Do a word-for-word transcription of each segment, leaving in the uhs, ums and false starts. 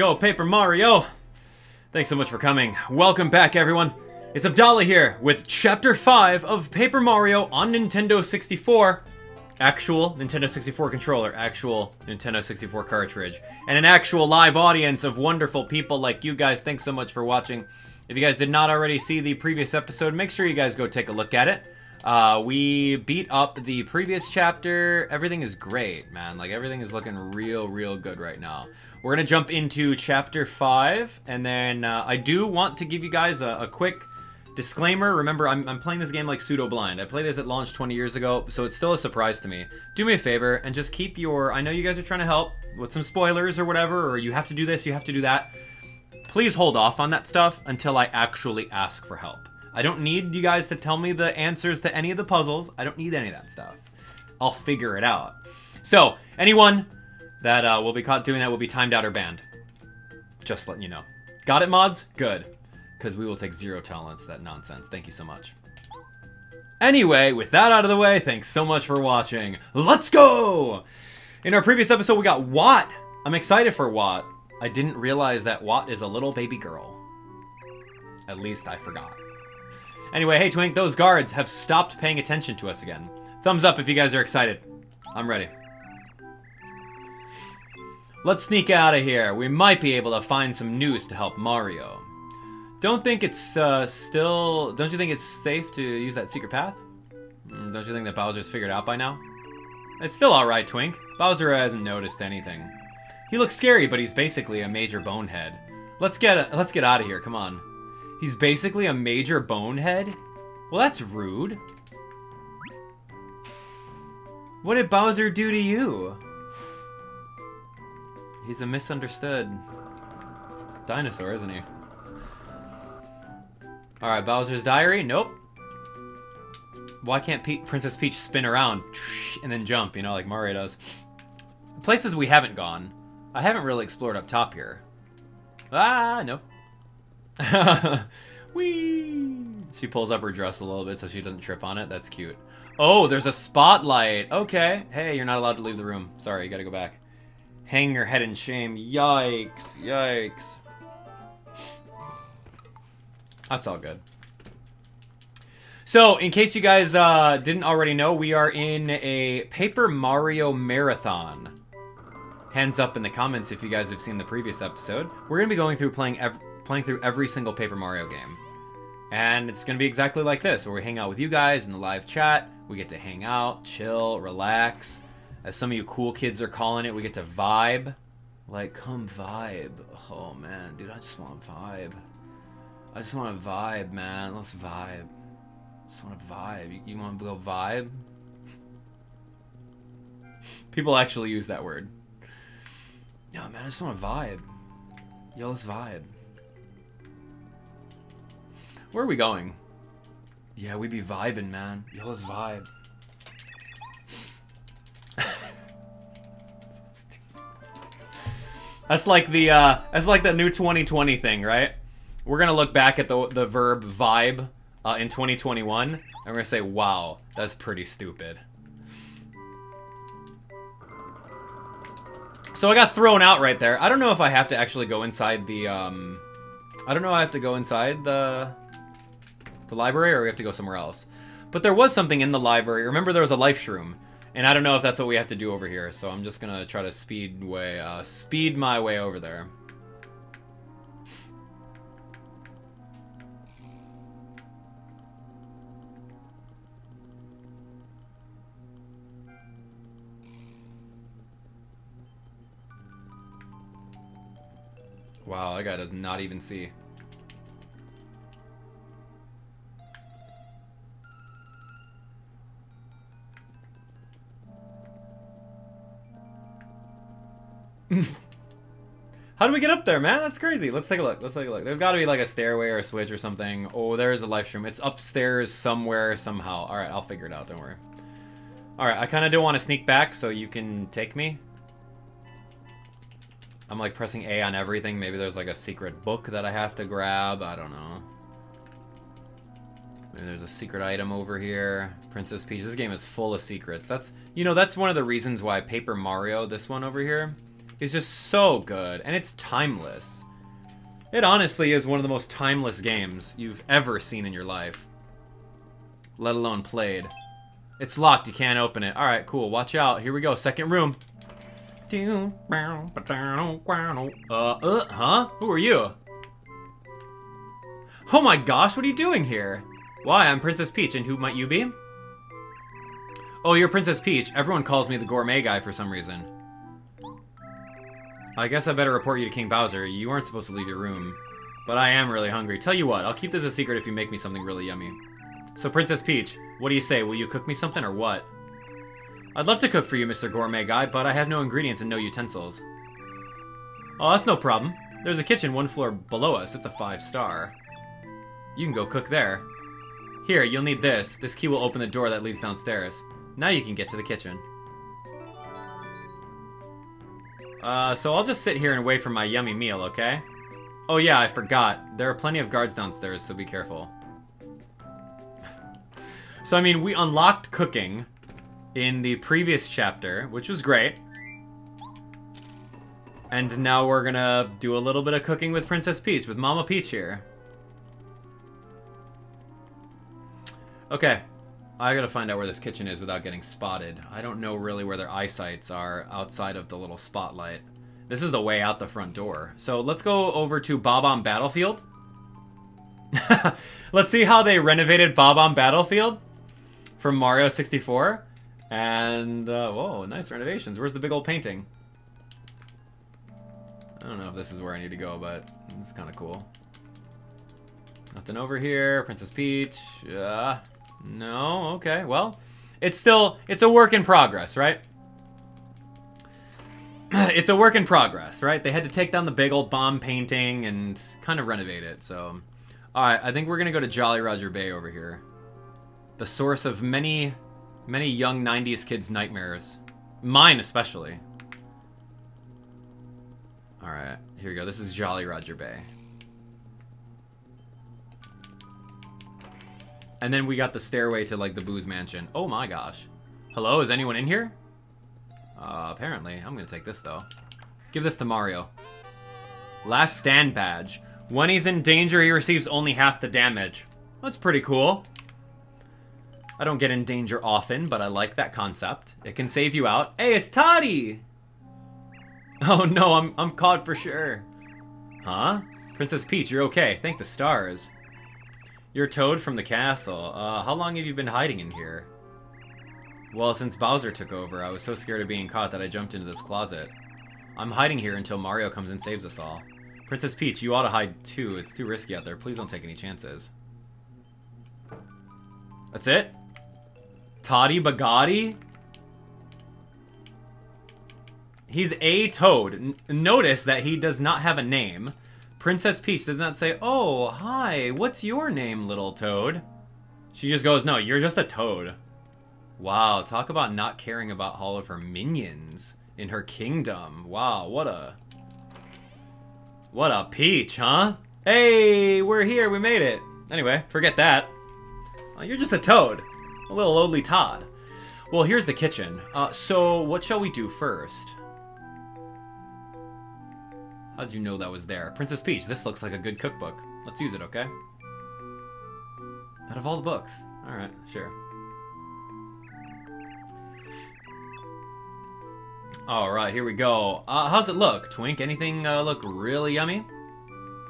go, Paper Mario! Thanks so much for coming. Welcome back, everyone. It's Abdallah here with Chapter five of Paper Mario on Nintendo sixty-four. Actual Nintendo sixty-four controller, actual Nintendo sixty-four cartridge, and an actual live audience of wonderful people like you guys. Thanks so much for watching. If you guys did not already see the previous episode, make sure you guys go take a look at it. Uh, we beat up the previous chapter. Everything is great, man. Like, everything is looking real, real good right now. We're going to jump into Chapter five, and then uh, I do want to give you guys a, a quick disclaimer. Remember, I'm, I'm playing this game like pseudo-blind. I played this at launch twenty years ago, so it's still a surprise to me. Do me a favor and just keep your... I know you guys are trying to help with some spoilers or whatever, or you have to do this, you have to do that. Please hold off on that stuff until I actually ask for help. I don't need you guys to tell me the answers to any of the puzzles. I don't need any of that stuff. I'll figure it out. So, anyone that uh, will be caught doing that will be timed out or banned. Just letting you know. Got it, mods? Good. Because we will take zero tolerance to that nonsense. Thank you so much. Anyway, with that out of the way, thanks so much for watching. Let's go! In our previous episode, we got Watt. I'm excited for Watt. I didn't realize that Watt is a little baby girl. At least I forgot. Anyway, hey Twink, those guards have stopped paying attention to us again. Thumbs up if you guys are excited. I'm ready. Let's sneak out of here. We might be able to find some news to help Mario. Don't think it's uh, still... Don't you think it's safe to use that secret path? Don't you think that Bowser's figured out by now? It's still alright, Twink. Bowser hasn't noticed anything. He looks scary, but he's basically a major bonehead. Let's get let's get out of here, come on. He's basically a major bonehead? Well, that's rude. What did Bowser do to you? He's a misunderstood dinosaur, isn't he? Alright, Bowser's diary? Nope. Why can't Pe- Princess Peach spin around and then jump, you know, like Mario does? Places we haven't gone. I haven't really explored up top here. Ah, nope. Whee! She pulls up her dress a little bit so she doesn't trip on it. That's cute. Oh, there's a spotlight. Okay. Hey, you're not allowed to leave the room. Sorry, you gotta go back. Hang your head in shame. Yikes. Yikes. That's all good. So, in case you guys uh, didn't already know, we are in a Paper Mario marathon. Hands up in the comments if you guys have seen the previous episode. We're going to be going through playing ev playing through every single Paper Mario game. And it's going to be exactly like this, where we hang out with you guys in the live chat. We get to hang out, chill, relax. As some of you cool kids are calling it, we get to vibe. Like, come vibe. Oh, man, dude, I just want to vibe. I just want to vibe, man. Let's vibe. I just want to vibe. You, you want to go vibe? People actually use that word. No, man, I just want to vibe. Yo, let's vibe. Where are we going? Yeah, we be vibing, man. Yo, let's vibe. That's like the uh, that's like the new twenty twenty thing, right? We're going to look back at the, the verb vibe uh, in twenty twenty-one, and we're going to say, wow, that's pretty stupid. So I got thrown out right there. I don't know if I have to actually go inside the, um... I don't know if I have to go inside the, the library, or we have to go somewhere else. But there was something in the library. Remember, there was a life shroom. And I don't know if that's what we have to do over here, so I'm just going to try to speed, way, uh, speed my way over there. Wow, that guy does not even see. How do we get up there, man? That's crazy. Let's take a look. Let's take a look. There's got to be like a stairway or a switch or something. Oh, there's a life room. It's upstairs somewhere, somehow. All right, I'll figure it out. Don't worry. All right, I kind of do want to sneak back so you can take me. I'm like pressing A on everything. Maybe there's like a secret book that I have to grab. I don't know. Maybe there's a secret item over here. Princess Peach. This game is full of secrets. That's, you know, that's one of the reasons why Paper Mario, this one over here, is just so good, and it's timeless. It honestly is one of the most timeless games you've ever seen in your life, let alone played. It's locked, you can't open it. Alright, cool, watch out. Here we go, second room. Uh, uh, huh? Who are you? Oh my gosh, what are you doing here? Why, I'm Princess Peach, and who might you be? Oh, you're Princess Peach. Everyone calls me the Gourmet Guy for some reason. I guess I better report you to King Bowser. You weren't supposed to leave your room. But I am really hungry. Tell you what, I'll keep this a secret if you make me something really yummy. So Princess Peach, what do you say? Will you cook me something or what? I'd love to cook for you, Mister Gourmet Guy, but I have no ingredients and no utensils. Oh, that's no problem. There's a kitchen one floor below us. It's a five star. You can go cook there. Here, you'll need this. This key will open the door that leads downstairs. Now you can get to the kitchen. Uh, so I'll just sit here and wait for my yummy meal, okay? Oh yeah, I forgot. There are plenty of guards downstairs, so be careful. So, I mean, we unlocked cooking in the previous chapter, which was great. And now we're gonna do a little bit of cooking with Princess Peach, with Mama Peach here. Okay. I gotta find out where this kitchen is without getting spotted. I don't know really where their eyesights are outside of the little spotlight. This is the way out the front door. So let's go over to Bob-omb Battlefield. Let's see how they renovated Bob-omb Battlefield from Mario sixty-four. And, uh, whoa, nice renovations. Where's the big old painting? I don't know if this is where I need to go, but it's kind of cool. Nothing over here. Princess Peach. Uh, no, okay, well. It's still, it's a work in progress, right? It's a work in progress, right? They had to take down the big old bomb painting and kind of renovate it, so. Alright, I think we're going to go to Jolly Roger Bay over here. The source of many, many young nineties kids' nightmares. Mine, especially. Alright, here we go. This is Jolly Roger Bay. And then we got the stairway to, like, the Booze Mansion. Oh my gosh. Hello, is anyone in here? Uh, apparently. I'm gonna take this, though. Give this to Mario. Last stand badge. When he's in danger, he receives only half the damage. That's pretty cool. I don't get in danger often, but I like that concept. It can save you out. Hey, it's Toddy! Oh no, I'm, I'm caught for sure. Huh? Princess Peach, you're okay. Thank the stars. You're Toad from the castle. Uh, how long have you been hiding in here? Well, since Bowser took over, I was so scared of being caught that I jumped into this closet. I'm hiding here until Mario comes and saves us all. Princess Peach, you ought to hide too. It's too risky out there. Please don't take any chances. That's it? Toddy Bagatti? He's a Toad. N- notice that he does not have a name. Princess Peach does not say, "Oh, hi, what's your name, little Toad?" She just goes, "No, you're just a Toad." Wow, talk about not caring about all of her minions in her kingdom. Wow, what a... What a peach, huh? Hey, we're here, we made it. Anyway, forget that. Oh, you're just a Toad. A little lowly Todd. Well, here's the kitchen. Uh, so, what shall we do first? How did you know that was there? Princess Peach, this looks like a good cookbook. Let's use it, okay? Out of all the books. Alright, sure. Alright, here we go. Uh, how's it look, Twink? Anything uh, look really yummy?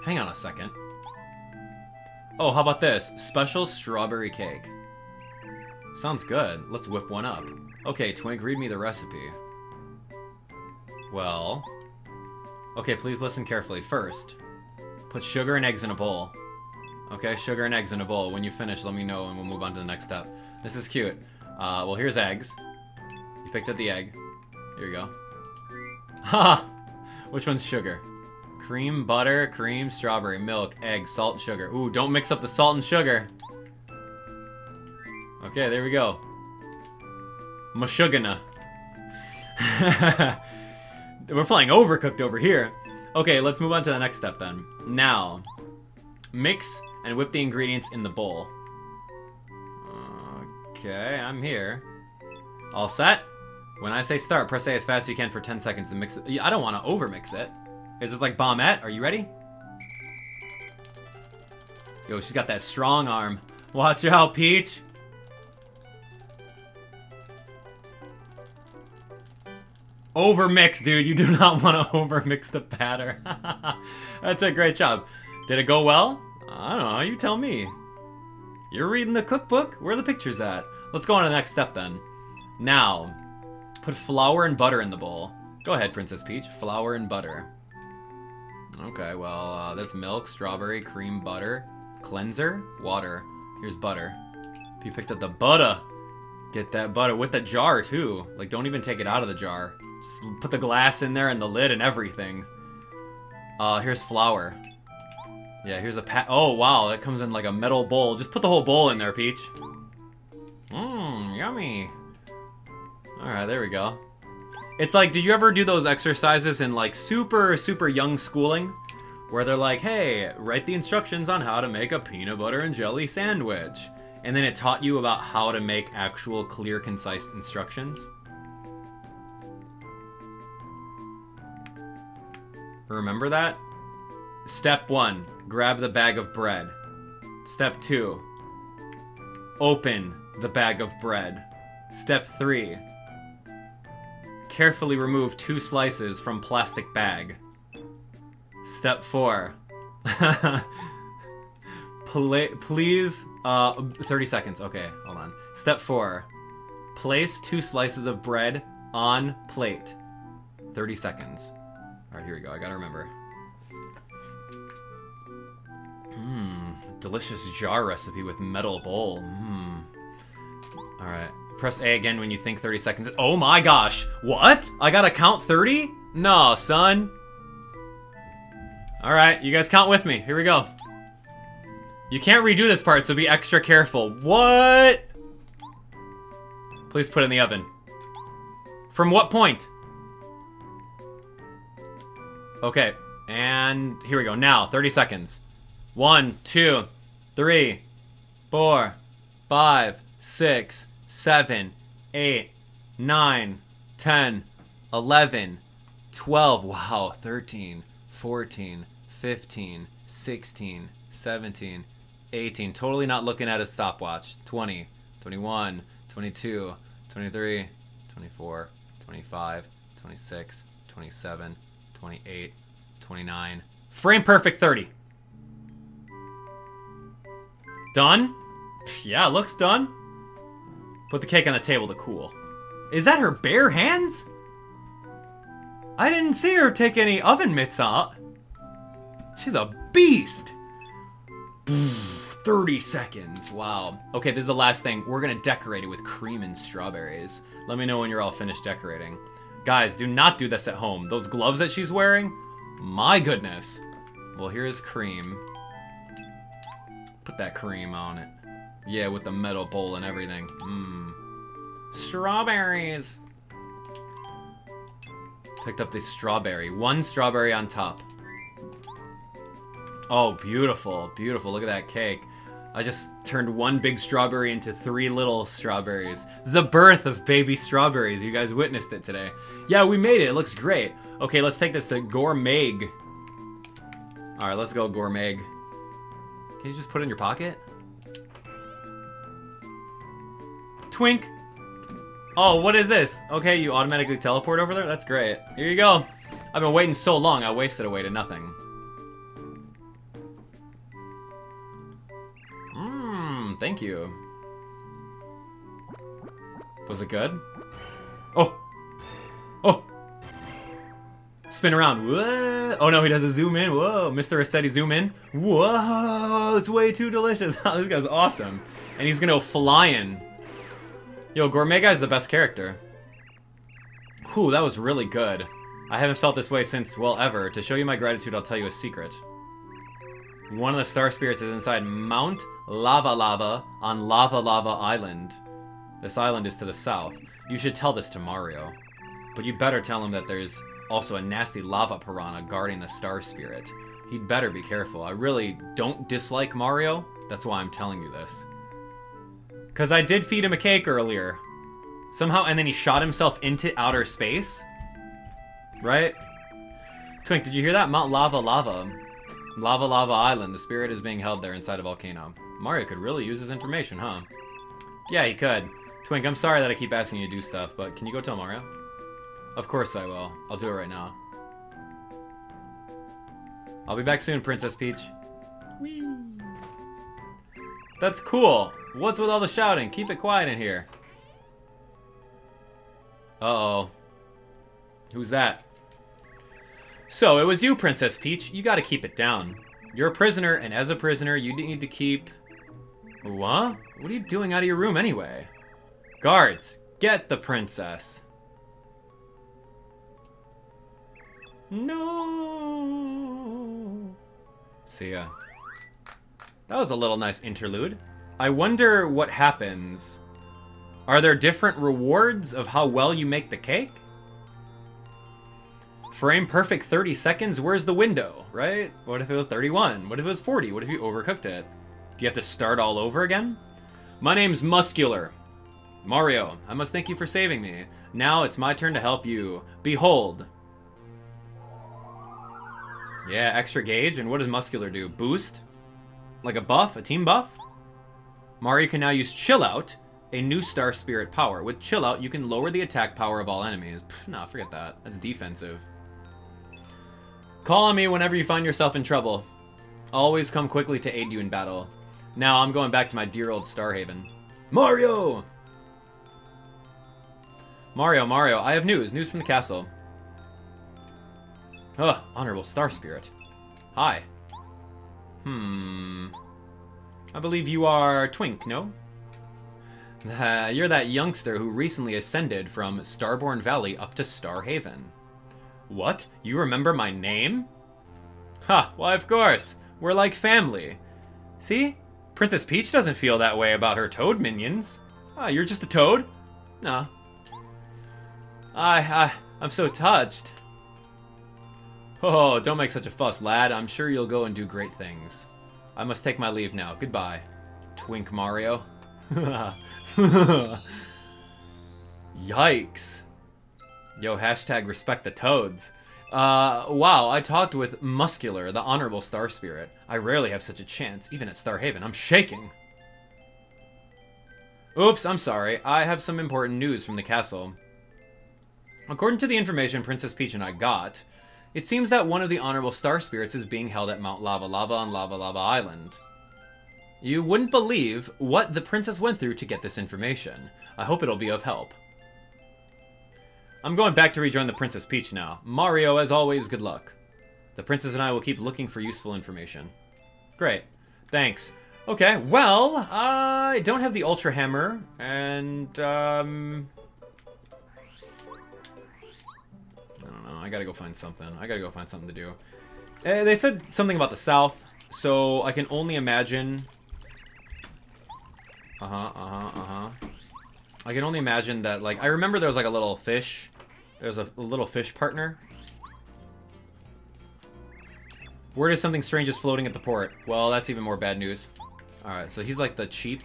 Hang on a second. Oh, how about this? Special strawberry cake. Sounds good. Let's whip one up. Okay, Twink, read me the recipe. Well... Okay, please listen carefully. First, put sugar and eggs in a bowl. Okay, sugar and eggs in a bowl. When you finish, let me know and we'll move on to the next step. This is cute. Uh, well, here's eggs. You picked up the egg. Here you go. Ha! Which one's sugar? Cream, butter, cream, strawberry, milk, egg, salt, and sugar. Ooh, don't mix up the salt and sugar. Okay, there we go. Mashugana. We're playing Overcooked over here. Okay, let's move on to the next step then. Now, mix and whip the ingredients in the bowl. Okay, I'm here. All set? When I say start, press A as fast as you can for ten seconds to mix it. I don't want to overmix it. Is this like Bombette? Are you ready? Yo, she's got that strong arm. Watch out, Peach. Overmix, dude. You do not want to overmix the batter. That's a great job. Did it go well? I don't know. You tell me. You're reading the cookbook? Where are the pictures at? Let's go on to the next step then. Now, put flour and butter in the bowl. Go ahead, Princess Peach. Flour and butter. Okay, well, uh, that's milk, strawberry, cream, butter, cleanser, water. Here's butter. You picked up the butter. Get that butter with the jar, too. Like, don't even take it out of the jar. Just put the glass in there and the lid and everything. Uh, here's flour. Yeah, here's a pat. Oh, wow, that comes in like a metal bowl. Just put the whole bowl in there, Peach. Mmm, yummy. Alright, there we go. It's like, did you ever do those exercises in like super, super young schooling? Where they're like, hey, write the instructions on how to make a peanut butter and jelly sandwich. And then it taught you about how to make actual clear, concise instructions. Remember that? Step one, grab the bag of bread. Step two, open the bag of bread. Step three, carefully remove two slices from plastic bag. Step four, Pla please, uh, thirty seconds, okay, hold on. Step four, place two slices of bread on plate. thirty seconds. All right, here we go, I gotta remember. Mmm, delicious jar recipe with metal bowl. Mmm. Alright. Press A again when you think thirty seconds. Oh my gosh! What? I gotta count thirty? No, son. Alright, you guys count with me. Here we go. You can't redo this part, so be extra careful. What? Please put in the oven. From what point? Okay. And here we go. Now, thirty seconds. One, two, three, four, five, six, seven, eight, nine, ten, eleven, twelve, wow, thirteen, fourteen, fifteen, sixteen, seventeen, eighteen. Totally not looking at a stopwatch. twenty, twenty-one, twenty-two, twenty-three, twenty-four, twenty-five, twenty-six, twenty-seven, twenty-eight, twenty-nine. Frame perfect thirty. Done? Yeah, looks done. Put the cake on the table to cool. Is that her bare hands? I didn't see her take any oven mitts out. She's a beast. thirty seconds, wow. Okay, this is the last thing. We're gonna decorate it with cream and strawberries. Let me know when you're all finished decorating. Guys, do not do this at home. Those gloves that she's wearing, my goodness. Well, here's cream. Put that cream on it. Yeah, with the metal bowl and everything. Mmm. Strawberries! Picked up the strawberry. One strawberry on top. Oh, beautiful. Beautiful. Look at that cake. I just turned one big strawberry into three little strawberries. The birth of baby strawberries. You guys witnessed it today. Yeah, we made it. It looks great. Okay, let's take this to Gourmet. Alright, let's go Gourmet. Can you just put it in your pocket? Twink! Oh, what is this? Okay, you automatically teleport over there? That's great. Here you go. I've been waiting so long, I wasted away to nothing. Mmm, thank you. Was it good? Oh! Oh! Spin around. Whoa. Oh no, he does a zoom in. Whoa. Mister Rossetti zoom in. Whoa. It's way too delicious. This guy's awesome. And he's gonna go flying. Yo, Gourmet Guy's the best character. Whew, that was really good. I haven't felt this way since, well, ever. To show you my gratitude, I'll tell you a secret. One of the star spirits is inside Mount Lava Lava on Lava Lava Island. This island is to the south. You should tell this to Mario. But you better tell him that there's also a nasty lava piranha guarding the star spirit. He'd better be careful. I really don't dislike Mario. That's why I'm telling you this. Because I did feed him a cake earlier. Somehow, and then he shot himself into outer space. Right? Twink, did you hear that? Mount Lava Lava. Lava Lava Island. The spirit is being held there inside a volcano. Mario could really use his information, huh? Yeah, he could. Twink, I'm sorry that I keep asking you to do stuff, but can you go tell Mario? Of course I will. I'll do it right now. I'll be back soon, Princess Peach. Whee! That's cool. What's with all the shouting? Keep it quiet in here. Uh-oh. Who's that? So, it was you, Princess Peach. You gotta keep it down. You're a prisoner, and as a prisoner, you need to keep... What? What are you doing out of your room anyway? Guards, get the princess. No. See ya. That was a little nice interlude. I wonder what happens. Are there different rewards of how well you make the cake? Frame perfect thirty seconds, where's the window, right? What if it was thirty-one? What if it was forty? What if you overcooked it? Do you have to start all over again? My name's Muskular. Mario, I must thank you for saving me. Now it's my turn to help you. Behold. Yeah, extra gauge. And what does Muscular do? Boost? Like a buff? A team buff? Mario can now use Chill Out, a new star spirit power. With Chill Out, you can lower the attack power of all enemies. Pff, nah, forget that. That's defensive. Call on me whenever you find yourself in trouble. Always come quickly to aid you in battle. Now I'm going back to my dear old Starhaven. Mario! Mario, Mario, I have news. News from the castle. Ugh, Honorable Star Spirit. Hi. Hmm. I believe you are Twink, no? Uh, you're that youngster who recently ascended from Starborn Valley up to Starhaven. What? You remember my name? Ha, why of course. We're like family. See? Princess Peach doesn't feel that way about her toad minions. Ah, you're just a toad? Nah. I, I, I'm so touched. Oh, don't make such a fuss, lad. I'm sure you'll go and do great things. I must take my leave now. Goodbye, Twink Mario. Yikes. Yo, hashtag respect the toads. Uh, wow, I talked with Muscular, the Honorable Star Spirit. I rarely have such a chance, even at Starhaven. I'm shaking. Oops, I'm sorry. I have some important news from the castle. According to the information Princess Peach and I got, it seems that one of the Honorable Star Spirits is being held at Mount Lava Lava on Lava Lava Island. You wouldn't believe what the princess went through to get this information. I hope it'll be of help. I'm going back to rejoin the Princess Peach now. Mario, as always, good luck. The princess and I will keep looking for useful information. Great. Thanks. Okay, well, I don't have the Ultra Hammer, and, um... I gotta go find something. I gotta go find something to do. Uh, they said something about the south, so I can only imagine... Uh-huh, uh-huh, uh-huh. I can only imagine that, like... I remember there was, like, a little fish. There was a, a little fish partner. Word is something strange is floating at the port. Well, that's even more bad news. Alright, so he's, like, the cheap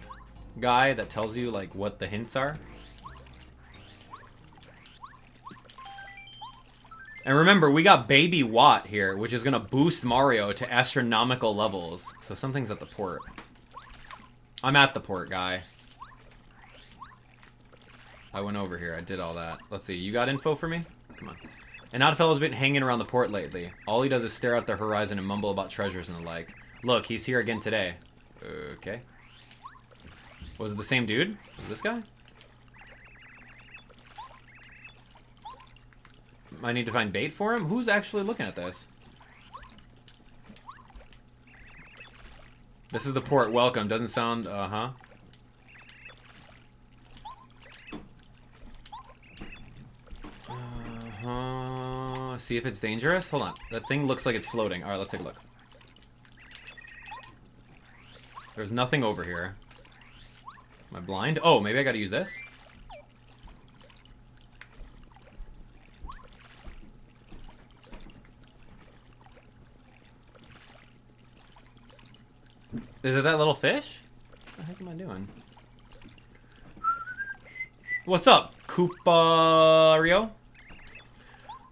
guy that tells you, like, what the hints are. And remember, we got Baby Watt here, which is going to boost Mario to astronomical levels. So something's at the port. I'm at the port, guy. I went over here. I did all that. Let's see. You got info for me? Come on. An oddfellow's been hanging around the port lately. All he does is stare at the horizon and mumble about treasures and the like. Look, he's here again today. Okay. Was it the same dude? Was this guy? I need to find bait for him? Who's actually looking at this? This is the port. Welcome. Doesn't sound... Uh-huh. Uh-huh. See if it's dangerous? Hold on. That thing looks like it's floating. Alright, let's take a look. There's nothing over here. Am I blind? Oh, maybe I gotta use this? Is it that little fish? What the heck am I doing? What's up, Koopario?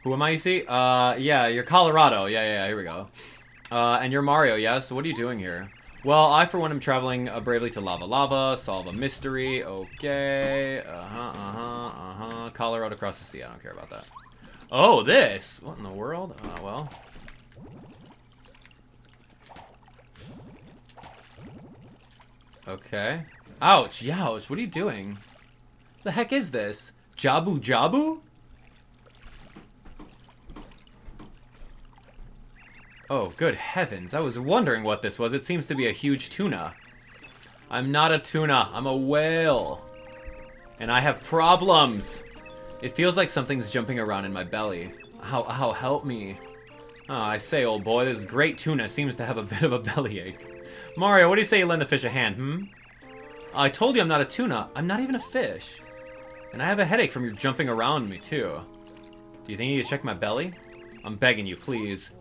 Who am I, you see? Uh, yeah, you're Kolorado. Yeah, yeah, yeah, here we go. Uh, and you're Mario, yeah? So what are you doing here? Well, I, for one, am traveling uh, bravely to Lava Lava, solve a mystery. Okay. Uh-huh, uh-huh, uh-huh. Kolorado across the sea. I don't care about that. Oh, this! What in the world? Uh, well... Okay. Ouch, youch, what are you doing? The heck is this? Jabu Jabu? Oh, good heavens. I was wondering what this was. It seems to be a huge tuna. I'm not a tuna. I'm a whale. And I have problems. It feels like something's jumping around in my belly. Ow, ow, help me. Oh, I say, old boy, this great tuna seems to have a bit of a bellyache. Mario, what do you say you lend the fish a hand, hmm? I told you I'm not a tuna. I'm not even a fish. And I have a headache from your jumping around me, too. Do you think you need to check my belly? I'm begging you, please.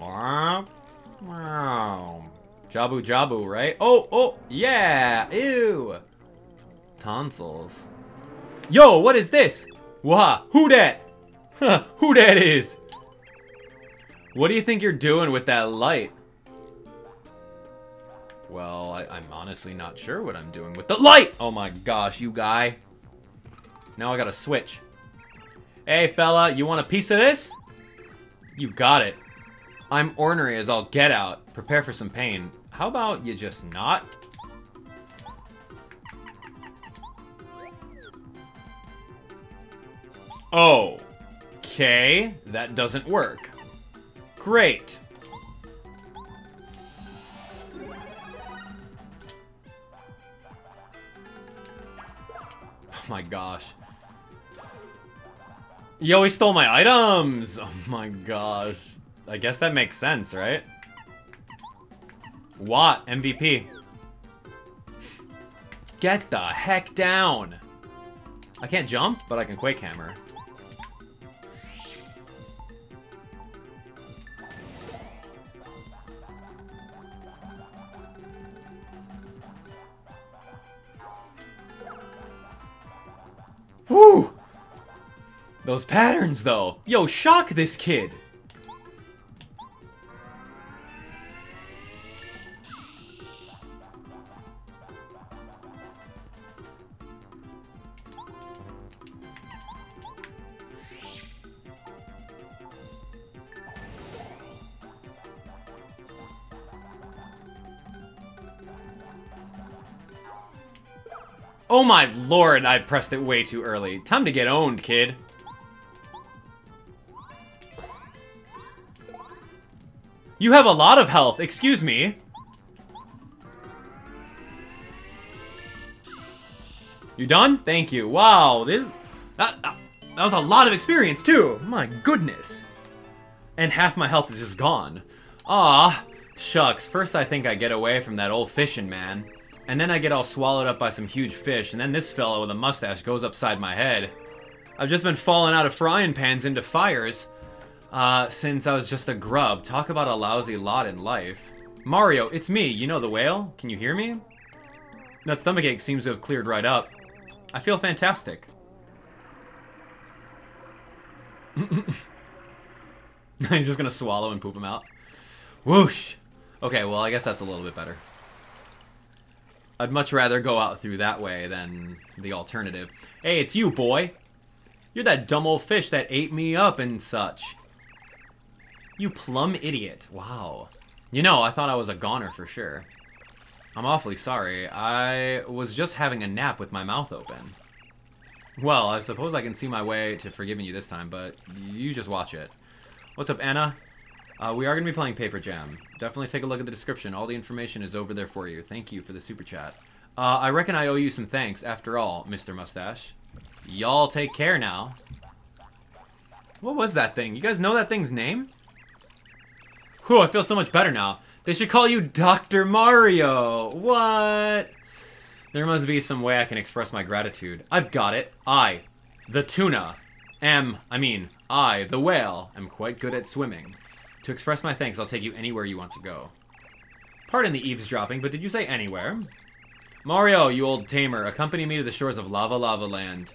Jabu Jabu, right? Oh, oh, yeah! Ew! Tonsils. Yo, what is this? Wah, who dat? Huh, who dat is? What do you think you're doing with that light? Well, I, I'm honestly not sure what I'm doing with the light! Oh my gosh, you guy. Now I gotta switch. Hey, fella, you want a piece of this? You got it. I'm ornery as all get out. Prepare for some pain. How about you just not? Oh. Okay, that doesn't work. Great. Oh my gosh. Yo, he stole my items! Oh my gosh. I guess that makes sense, right? Watt, M V P. Get the heck down! I can't jump, but I can Quake Hammer. Woo! Those patterns, though. Yo, shock this kid. Oh my lord, I pressed it way too early. Time to get owned, kid. You have a lot of health, excuse me. You done? Thank you. Wow, this... That, that was a lot of experience, too. My goodness. And half my health is just gone. Aw, shucks. First I think I get away from that old fishing man. And then I get all swallowed up by some huge fish, and then this fellow with a mustache goes upside my head. I've just been falling out of frying pans into fires, uh, since I was just a grub. Talk about a lousy lot in life. Mario, it's me, you know, the whale? Can you hear me? That stomachache seems to have cleared right up. I feel fantastic. He's just gonna swallow and poop him out. Whoosh! Okay, well, I guess that's a little bit better. I'd much rather go out through that way than the alternative. Hey, it's you, boy. You're that dumb old fish that ate me up and such. You plum idiot. Wow. You know, I thought I was a goner for sure. I'm awfully sorry. I was just having a nap with my mouth open. Well, I suppose I can see my way to forgiving you this time, but you just watch it. What's up, Anna? Uh, we are going to be playing Paper Jam. Definitely take a look at the description. All the information is over there for you. Thank you for the super chat. Uh, I reckon I owe you some thanks after all, Mister Mustache. Y'all take care now. What was that thing? You guys know that thing's name? Whew, I feel so much better now. They should call you Doctor Mario. What? There must be some way I can express my gratitude. I've got it. I, the tuna, am, I mean, I, the whale, am quite good at swimming. To express my thanks, I'll take you anywhere you want to go. Pardon the eavesdropping, but did you say anywhere? Mario, you old tamer, accompany me to the shores of Lava Lava Land.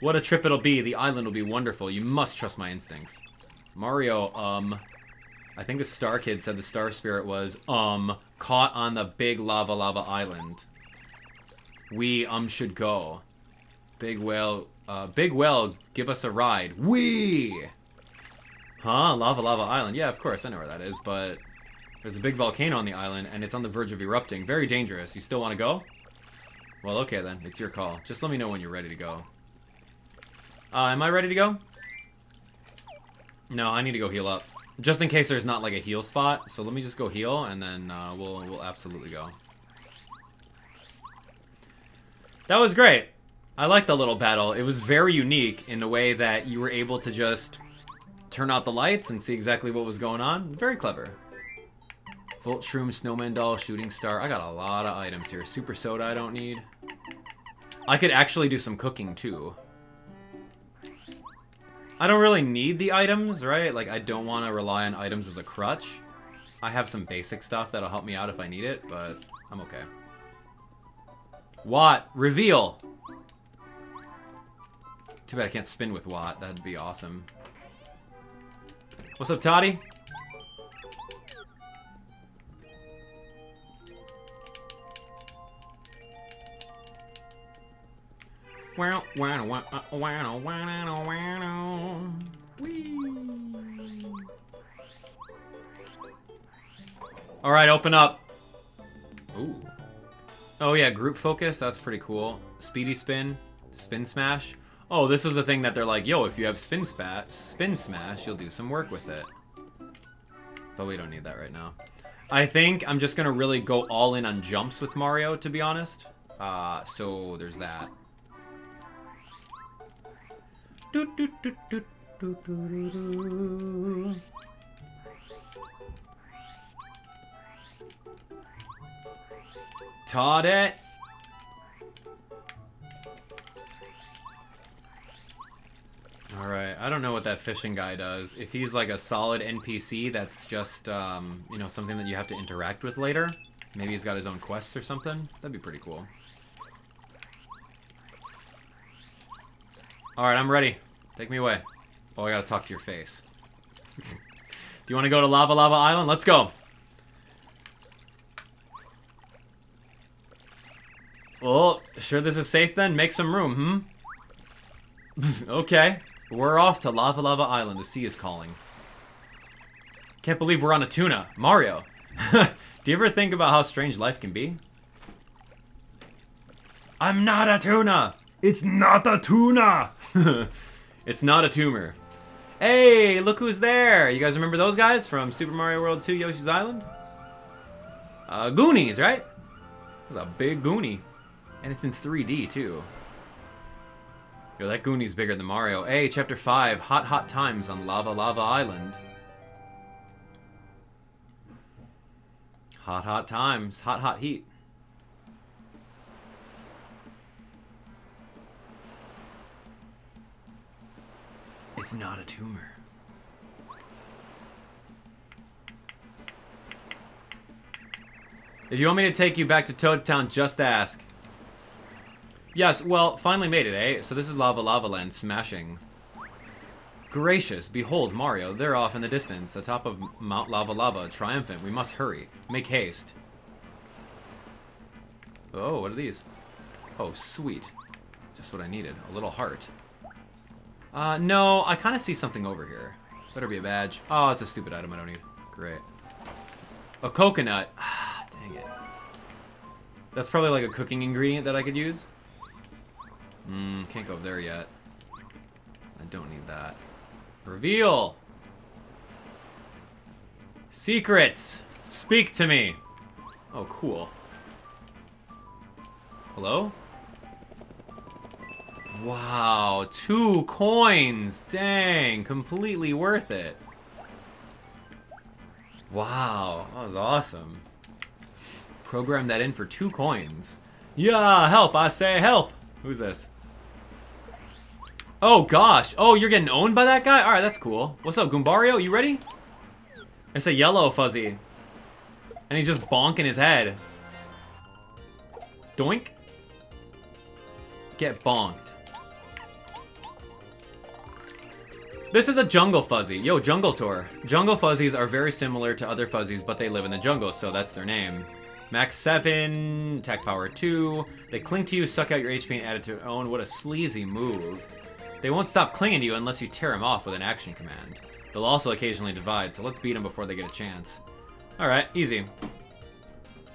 What a trip it'll be. The island will be wonderful. You must trust my instincts. Mario, um... I think the Star Kid said the Star Spirit was, um, caught on the big Lava Lava Island. We, um, should go. Big Whale, uh, Big Whale, give us a ride. Wee! Huh? Lava Lava Island. Yeah, of course, I know where that is, but... There's a big volcano on the island, and it's on the verge of erupting. Very dangerous. You still want to go? Well, okay then. It's your call. Just let me know when you're ready to go. Uh, am I ready to go? No, I need to go heal up. Just in case there's not, like, a heal spot. So let me just go heal, and then uh, we'll, we'll absolutely go. That was great. I liked the little battle. It was very unique in the way that you were able to just turn out the lights and see exactly what was going on. Very clever. Volt Shroom, Snowman Doll, Shooting Star. I got a lot of items here. Super Soda I don't need. I could actually do some cooking, too. I don't really need the items, right? Like, I don't want to rely on items as a crutch. I have some basic stuff that'll help me out if I need it, but I'm okay. Watt, reveal! Too bad I can't spin with Watt. That'd be awesome. What's up, Toddy? Wow, wow, wow, wow, wow, wow, wow. All right, open up. Ooh. Oh yeah, group focus. That's pretty cool. Speedy spin, spin smash. Oh, this was the thing that they're like, yo, if you have spin spa spin smash, you'll do some work with it. But we don't need that right now. I think I'm just gonna really go all in on jumps with Mario, to be honest. Uh, so there's that. Do, do, do, do, do, do, do. Todd it. All right, I don't know what that fishing guy does. If he's like a solid N P C, that's just um, you know, something that you have to interact with later. Maybe he's got his own quests or something. That'd be pretty cool. Alright, I'm ready. Take me away. Oh, I gotta talk to your face. Do you want to go to Lava Lava Island? Let's go! Oh, sure this is safe then? Make some room, hmm? Okay. We're off to Lava Lava Island. The sea is calling. Can't believe we're on a tuna. Mario! Do you ever think about how strange life can be? I'm not a tuna! It's not a tuna! It's not a tumor. Hey, look who's there! You guys remember those guys from Super Mario World two Yoshi's Island? Uh, Goonies, right? That was a big Goonie. And it's in three D, too. Yo, that Goonie's bigger than Mario. Hey, Chapter five, Hot Hot Times on Lava Lava Island. Hot Hot Times, Hot Hot Heat. It's not a tumor. If you want me to take you back to Toad Town, just ask. Yes, well, finally made it, eh? So this is Lava Lava Land smashing. Gracious, behold, Mario, they're off in the distance, atop of Mount Lava Lava, triumphant. We must hurry. Make haste. Oh, what are these? Oh, sweet. Just what I needed. A little heart. Uh, no, I kind of see something over here. Better be a badge. Oh, it's a stupid item I don't need. Great. A coconut. Ah, dang it. That's probably like a cooking ingredient that I could use. Mmm, can't go up there yet. I don't need that. Reveal! Secrets! Speak to me! Oh, cool. Hello? Wow, two coins! Dang, completely worth it. Wow, that was awesome. Program that in for two coins. Yeah, help, I say help! Who's this? Oh gosh, oh, you're getting owned by that guy? Alright, that's cool. What's up, Goombario, you ready? It's a yellow fuzzy. And he's just bonking his head. Doink. Get bonked. This is a jungle fuzzy. Yo, jungle tour. Jungle fuzzies are very similar to other fuzzies, but they live in the jungle, so that's their name. Max seven, attack power two. They cling to you, suck out your H P, and add it to your own. What a sleazy move. They won't stop clinging to you unless you tear them off with an action command. They'll also occasionally divide, so let's beat them before they get a chance. Alright, easy.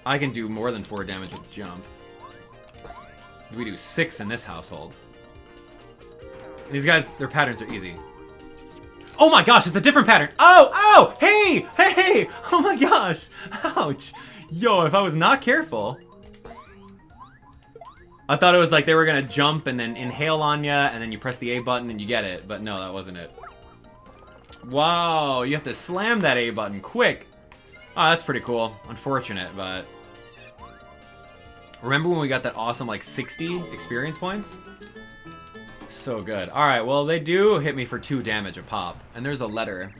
I can do more than four damage with jump. We do six in this household. These guys, their patterns are easy. Oh my gosh, it's a different pattern! Oh! Oh! Hey! Hey! Oh my gosh! Ouch! Yo, if I was not careful... I thought it was like they were gonna jump and then inhale on ya, and then you press the A button and you get it, but no, that wasn't it. Wow, you have to slam that A button quick. Oh, that's pretty cool. Unfortunate, but... Remember when we got that awesome, like, sixty experience points? So good. Alright, well, they do hit me for two damage a pop. And there's a letter.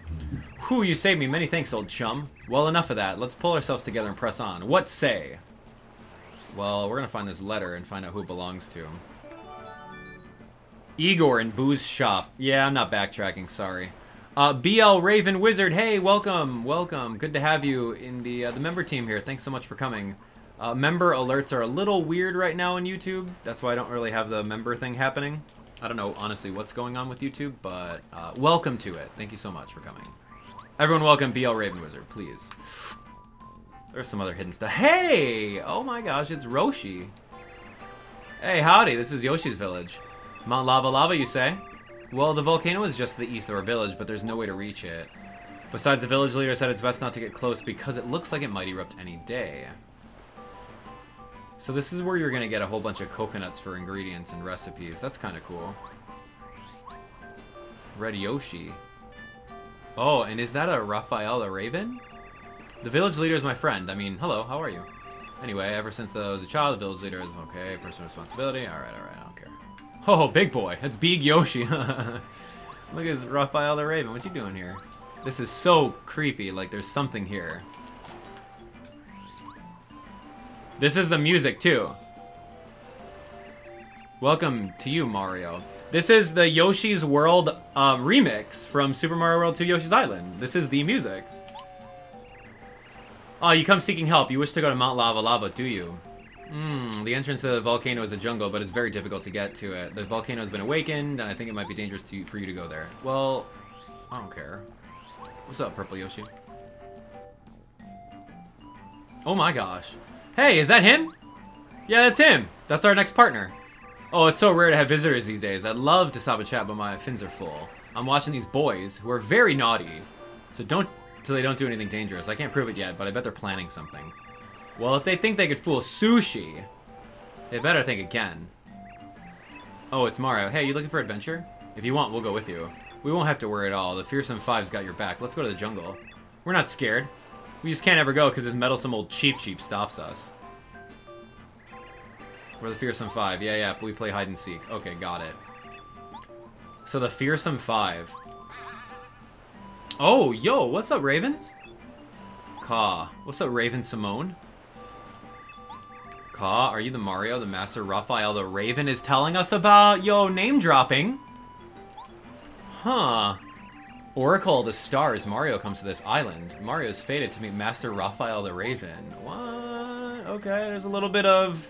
Whew, you saved me. Many thanks, old chum. Well, enough of that. Let's pull ourselves together and press on. What say? Well, we're gonna find this letter and find out who it belongs to. Igor in Boo's shop. Yeah, I'm not backtracking, sorry. Uh, B L Raven Wizard, hey, welcome, welcome. Good to have you in the uh, the member team here. Thanks so much for coming. Uh, member alerts are a little weird right now on YouTube. That's why I don't really have the member thing happening. I don't know, honestly, what's going on with YouTube, but uh, welcome to it. Thank you so much for coming. Everyone welcome B L Raven Wizard, please. There's some other hidden stuff. Hey! Oh my gosh, it's Roshi. Hey, howdy, this is Yoshi's Village. Mount Lava Lava, you say? Well, the volcano is just to the east of our village, but there's no way to reach it. Besides, the village leader said it's best not to get close because it looks like it might erupt any day. So this is where you're going to get a whole bunch of coconuts for ingredients and recipes. That's kind of cool. Red Yoshi. Oh, and is that a Raphael the Raven? The village leader is my friend. I mean, hello, how are you? Anyway, ever since I was a child, the village leader is okay. Personal responsibility. All right, all right, I don't care. Oh, big boy. That's Big Yoshi. Look at Raphael the Raven. What you doing here? This is so creepy. Like, there's something here. This is the music, too. Welcome to you, Mario. This is the Yoshi's World uh, remix from Super Mario World two Yoshi's Island. This is the music. Oh, you come seeking help. You wish to go to Mount Lava Lava, do you? Mm, the entrance to the volcano is a jungle, but it's very difficult to get to it. The volcano has been awakened, and I think it might be dangerous to, for you to go there. Well, I don't care. What's up, Purple Yoshi? Oh my gosh. Hey, is that him? Yeah, that's him. That's our next partner. Oh, it's so rare to have visitors these days. I'd love to stop and chat, but my fins are full. I'm watching these boys, who are very naughty, so don't, so they don't do anything dangerous. I can't prove it yet, but I bet they're planning something. Well, if they think they could fool Sushi, they better think again. Oh, it's Mario. Hey, you looking for adventure? If you want, we'll go with you. We won't have to worry at all. The fearsome five's got your back. Let's go to the jungle. We're not scared. We just can't ever go because this meddlesome old Cheep Cheep stops us. We're the fearsome five. Yeah, yeah, but we play hide and seek. Okay, got it. So the fearsome five. Oh, yo, what's up, Ravens? Ka. What's up, Raven Simone? Ka, are you the Mario, the Master Raphael the Raven is telling us about? Yo, name dropping. Huh. Oracle the Stars, Mario comes to this island. Mario's fated to meet Master Raphael the Raven. What? Okay, there's a little bit of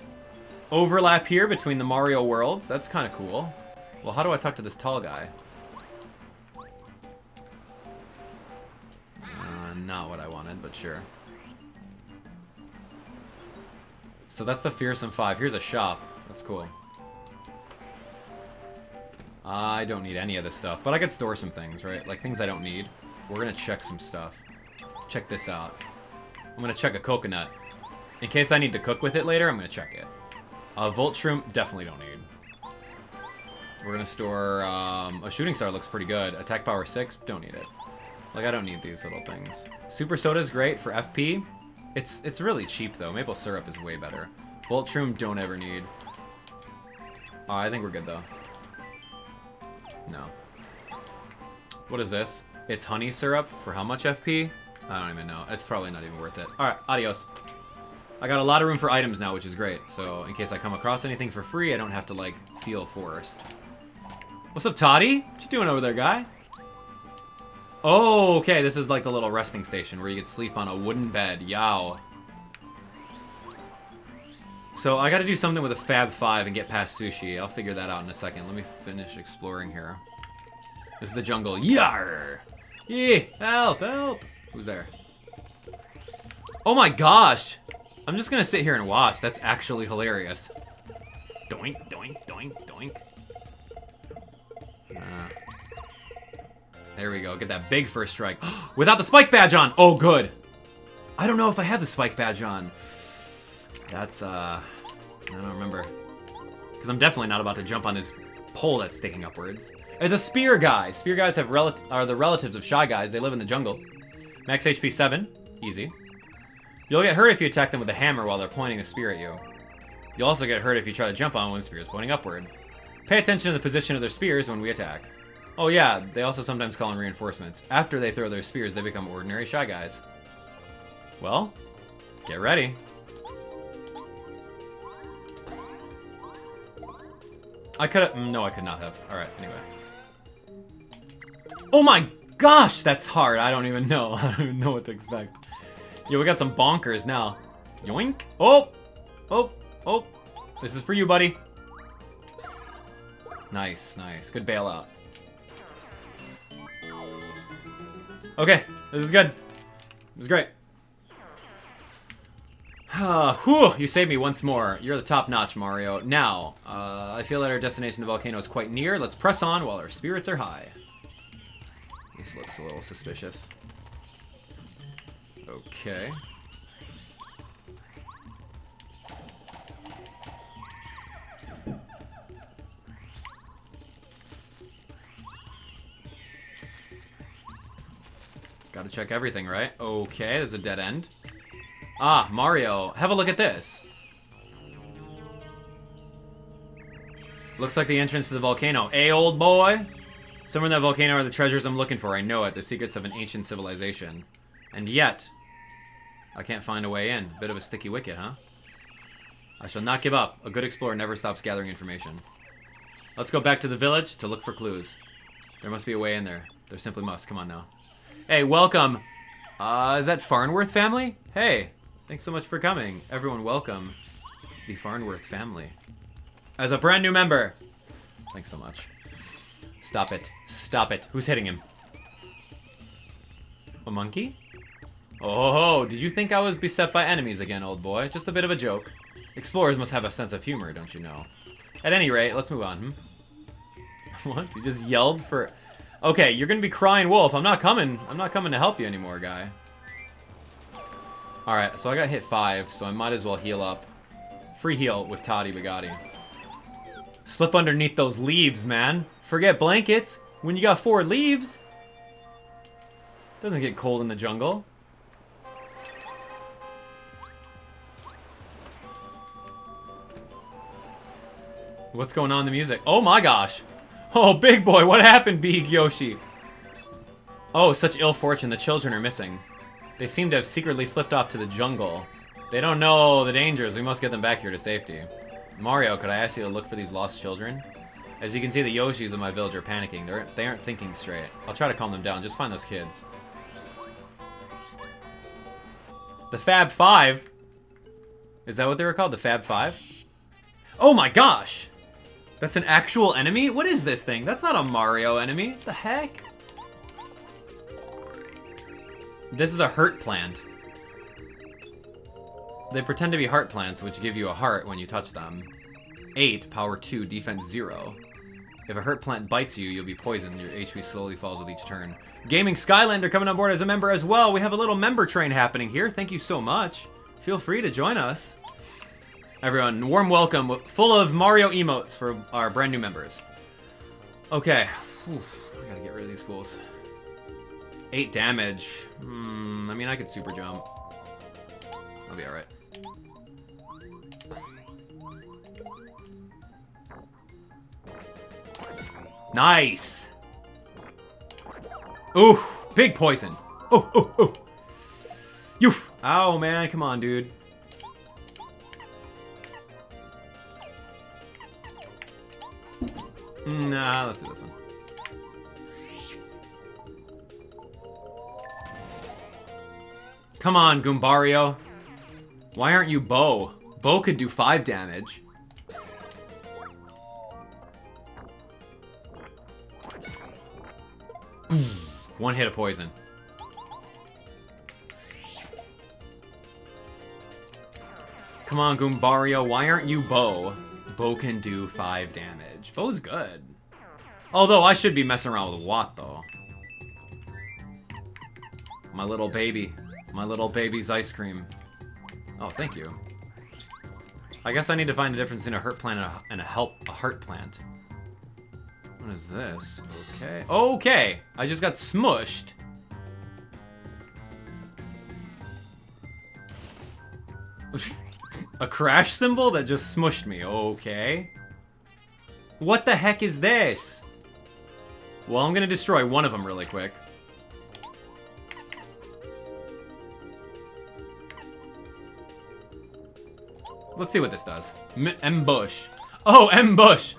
overlap here between the Mario worlds. That's kind of cool. Well, how do I talk to this tall guy? Not what I wanted, but sure. So that's the fearsome five. Here's a shop. That's cool. I don't need any of this stuff, but I could store some things, right? Like things I don't need. We're gonna check some stuff. Check this out. I'm gonna check a coconut. In case I need to cook with it later, I'm gonna check it. A Voltshroom, definitely don't need. We're gonna store um, a shooting star. Looks pretty good. Attack power six, don't need it. Like, I don't need these little things. Super Soda's great for F P. It's it's really cheap, though. Maple syrup is way better. Voltrum, don't ever need. Oh, I think we're good, though. No. What is this? It's honey syrup for how much F P? I don't even know. It's probably not even worth it. Alright, adios. I got a lot of room for items now, which is great. So in case I come across anything for free, I don't have to, like, feel forced. What's up, Toddy? What you doing over there, guy? Oh, okay, this is like the little resting station where you can sleep on a wooden bed. Yow. So I gotta do something with a Fab five and get past Sushi. I'll figure that out in a second. Let me finish exploring here. This is the jungle. Yar! Yeah, help, help! Who's there? Oh my gosh! I'm just gonna sit here and watch. That's actually hilarious. Doink, doink, doink, doink. Uh, there we go. Get that big first strike. Without the spike badge on! Oh, good! I don't know if I have the spike badge on. That's, uh... I don't remember. Because I'm definitely not about to jump on his pole that's sticking upwards. It's a spear guy! Spear guys have rel are the relatives of Shy Guys. They live in the jungle. Max H P seven. Easy. You'll get hurt if you attack them with a hammer while they're pointing a spear at you. You'll also get hurt if you try to jump on when the spear is pointing upward. Pay attention to the position of their spears when we attack. Oh yeah, they also sometimes call in reinforcements. After they throw their spears, they become ordinary Shy Guys. Well, get ready. I could have... No, I could not have. Alright, anyway. Oh my gosh, that's hard. I don't even know. I don't even know what to expect. Yo, we got some bonkers now. Yoink. Oh! Oh! Oh! This is for you, buddy. Nice, nice. Good bailout. Okay, this is good. It was great. Uh, whew, you saved me once more. You're the top notch, Mario. Now, uh, I feel that our destination, the volcano, is quite near. Let's press on while our spirits are high. This looks a little suspicious. Okay. Gotta check everything, right? Okay, there's a dead end. Ah, Mario, have a look at this. Looks like the entrance to the volcano. Hey, old boy! Somewhere in that volcano are the treasures I'm looking for. I know it, the secrets of an ancient civilization. And yet, I can't find a way in. Bit of a sticky wicket, huh? I shall not give up. A good explorer never stops gathering information. Let's go back to the village to look for clues. There must be a way in there. There simply must. Come on now. Hey, welcome. Uh, is that Farnworth family? Hey, thanks so much for coming. Everyone, welcome the Farnworth family. As a brand new member. Thanks so much. Stop it. Stop it. Who's hitting him? A monkey? Oh, did you think I was beset by enemies again, old boy? Just a bit of a joke. Explorers must have a sense of humor, don't you know? At any rate, let's move on. Hmm? What? You just yelled for... Okay, you're gonna be crying wolf. I'm not coming. I'm not coming to help you anymore, guy. Alright, so I got hit five, so I might as well heal up. Free heal with Toddy Bugatti. Slip underneath those leaves, man. Forget blankets when you got four leaves. Doesn't get cold in the jungle. What's going on in the music? Oh my gosh! Oh, big boy, what happened, Big Yoshi? Oh, such ill fortune. The children are missing. They seem to have secretly slipped off to the jungle. They don't know the dangers. We must get them back here to safety. Mario, could I ask you to look for these lost children? As you can see, the Yoshis in my village are panicking. They're, they aren't thinking straight. I'll try to calm them down. Just find those kids. The Fab Five? Is that what they were called? The Fab Five? Oh my gosh! That's an actual enemy? What is this thing? That's not a Mario enemy. What the heck? This is a Hurt Plant. They pretend to be heart plants, which give you a heart when you touch them. eight, power two, defense zero. If a Hurt Plant bites you, you'll be poisoned. Your H P slowly falls with each turn. Gaming Skylander coming on board as a member as well. We have a little member train happening here. Thank you so much. Feel free to join us. Everyone, warm welcome, full of Mario emotes for our brand new members. Okay, whew, I gotta get rid of these fools. Eight damage. Hmm, I mean, I could super jump. I'll be alright. Nice! Ooh, big poison. Oh, oh, oh. You. Ow, man, come on, dude. Nah, let's do this one. Come on, Goombario. Why aren't you Bow? Bow could do five damage. One hit of poison. Come on, Goombario. Why aren't you Bow? Bow can do five damage. Bow's good. Although, I should be messing around with Watt, though. My little baby. My little baby's ice cream. Oh, thank you. I guess I need to find the difference between a Hurt Plant and a, and a help a Hurt Plant. What is this? Okay. Okay! I just got smushed. A crash symbol that just smushed me. Okay. What the heck is this? Well, I'm gonna destroy one of them really quick. Let's see what this does. M. M. Bush. Oh, M. Bush!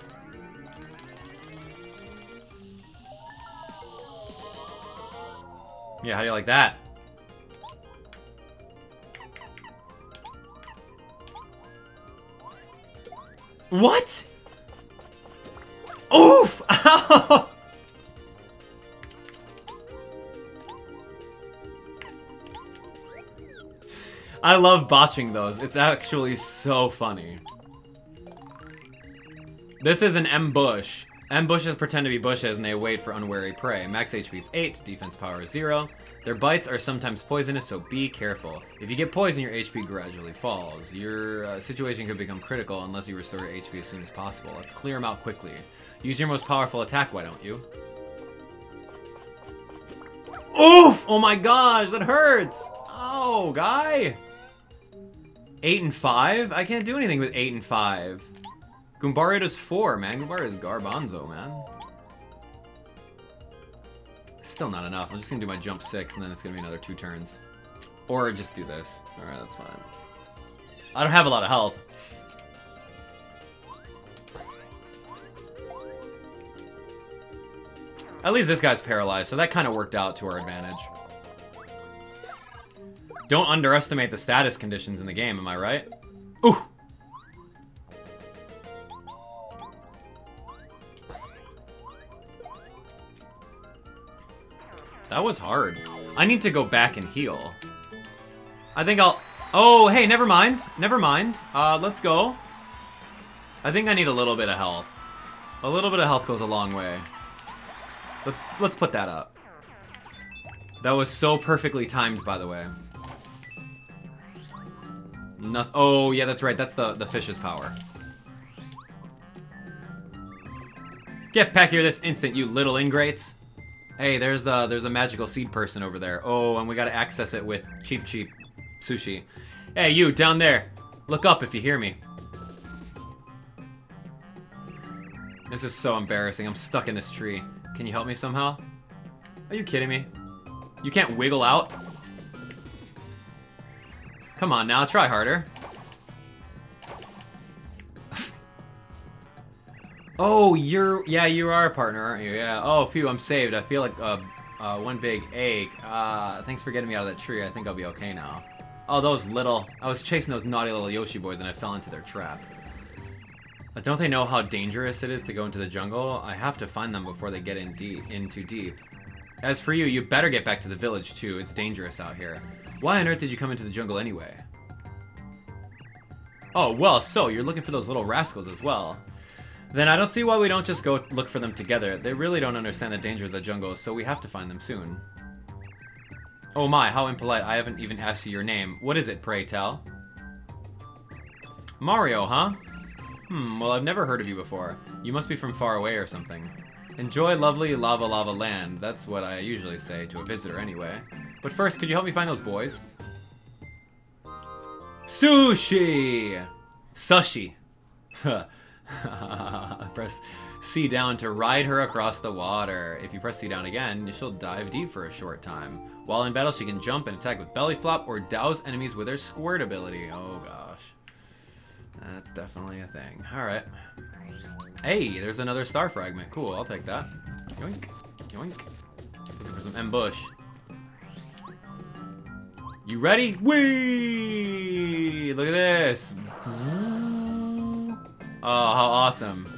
Yeah, how do you like that? What? Oof! Ow! I love botching those. It's actually so funny. This is an ambush. Ambushes pretend to be bushes and they wait for unwary prey. Max H P is eight, defense power is zero. Their bites are sometimes poisonous, so be careful. If you get poison, your H P gradually falls. Your uh, situation could become critical unless you restore your H P as soon as possible. Let's clear them out quickly. Use your most powerful attack, why don't you? Oof! Oh my gosh, that hurts! Ow, guy! Eight and five? I can't do anything with eight and five. Goombario does four, man. Goombario is garbanzo, man. Still not enough. I'm just gonna do my jump six, and then it's gonna be another two turns. Or just do this. Alright, that's fine. I don't have a lot of health. At least this guy's paralyzed, so that kind of worked out to our advantage. Don't underestimate the status conditions in the game, am I right? Ooh! That was hard. I need to go back and heal. I think I'll... Oh, hey, never mind. Never mind. Uh, let's go. I think I need a little bit of health. A little bit of health goes a long way. Let's, let's put that up. That was so perfectly timed, by the way. No, oh, yeah, that's right. That's the, the fish's power. Get back here this instant, you little ingrates. Hey, there's the there's a magical seed person over there. Oh, and we gotta access it with cheap, cheap sushi. Hey, you down there! Look up if you hear me. This is so embarrassing. I'm stuck in this tree. Can you help me somehow? Are you kidding me? You can't wiggle out? Come on now, try harder. Oh, you're, yeah, you are a partner, aren't you? Yeah. Oh, phew, I'm saved. I feel like uh, uh, one big ache. Uh, thanks for getting me out of that tree. I think I'll be okay now. Oh, those little, I was chasing those naughty little Yoshi boys and I fell into their trap. But don't they know how dangerous it is to go into the jungle? I have to find them before they get in, deep, in too deep. As for you, you better get back to the village too. It's dangerous out here. Why on earth did you come into the jungle anyway? Oh, well, so you're looking for those little rascals as well. Then I don't see why we don't just go look for them together. They really don't understand the dangers of the jungle, so we have to find them soon. Oh my, how impolite. I haven't even asked you your name. What is it, pray tell? Mario, huh? Hmm, well, I've never heard of you before. You must be from far away or something. Enjoy lovely lava lava land. That's what I usually say to a visitor anyway. But first, could you help me find those boys? Sushi! Sushi. Huh. Press C down to ride her across the water. If you press C down again, she'll dive deep for a short time. While in battle, she can jump and attack with belly flop or douse enemies with her squirt ability. Oh gosh. That's definitely a thing. Alright. Hey, there's another star fragment. Cool, I'll take that. Yoink. Yoink. Looking for some M. Bush. You ready? Whee! Look at this. Oh, how awesome.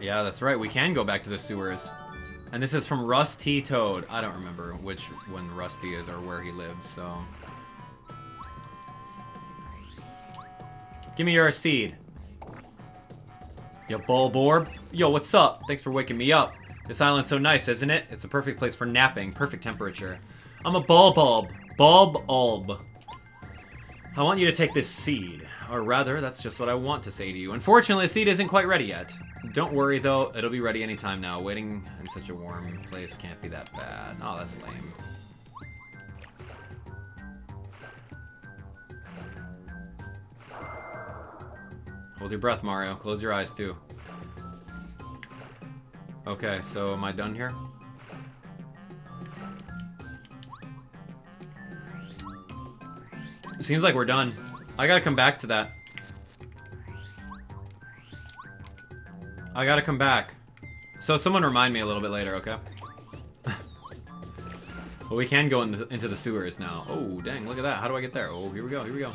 Yeah, that's right. We can go back to the sewers. And this is from Rusty Toad. I don't remember which one Rusty is or where he lives, so... Give me your seed. Yo, Bulborb. Yo, what's up? Thanks for waking me up. This island's so nice, isn't it? It's a perfect place for napping. Perfect temperature. I'm a Bob-omb. Bob-omb. I want you to take this seed. Or rather, that's just what I want to say to you. Unfortunately, the seed isn't quite ready yet. Don't worry, though. It'll be ready anytime now. Waiting in such a warm place can't be that bad. Oh, that's lame. Hold your breath, Mario. Close your eyes, too. Okay, so am I done here? It seems like we're done. I gotta come back to that. I gotta come back. So someone remind me a little bit later, okay? Well, we can go in the, into the sewers now. Oh, dang, look at that. How do I get there? Oh, here we go, here we go.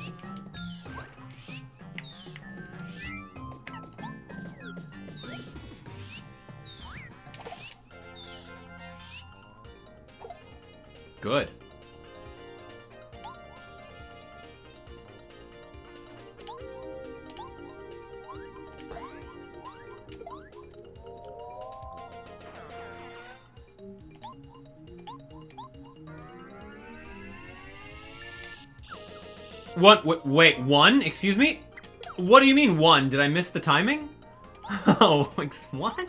Good. What? Wait, wait, one? Excuse me? What do you mean one? Did I miss the timing? Oh, what?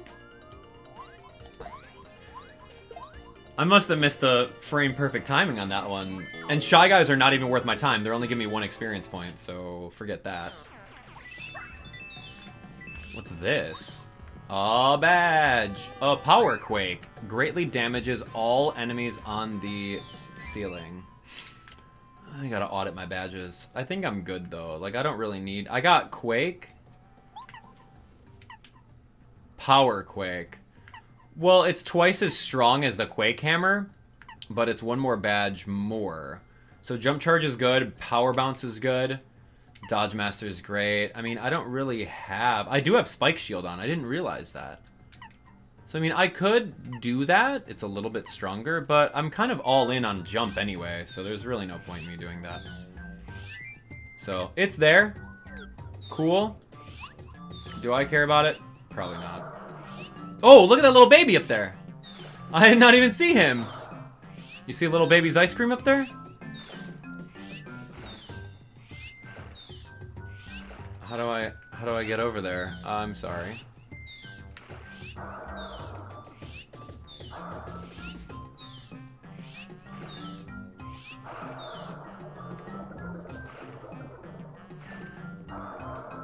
I must have missed the frame perfect timing on that one. And Shy Guys are not even worth my time. They're only giving me one experience point, so forget that. What's this? A badge. A power quake. Greatly damages all enemies on the ceiling. I gotta audit my badges. I think I'm good, though. Like, I don't really need... I got Quake. Power Quake. Well, it's twice as strong as the Quake Hammer, but it's one more badge more. So Jump Charge is good. Power Bounce is good. Dodge Master is great. I mean, I don't really have... I do have Spike Shield on. I didn't realize that. So, I mean, I could do that. It's a little bit stronger, but I'm kind of all in on jump anyway, so there's really no point in me doing that. So, it's there. Cool. Do I care about it? Probably not. Oh, look at that little baby up there. I did not even see him. You see little baby's ice cream up there? How do I, how do I get over there? I'm sorry.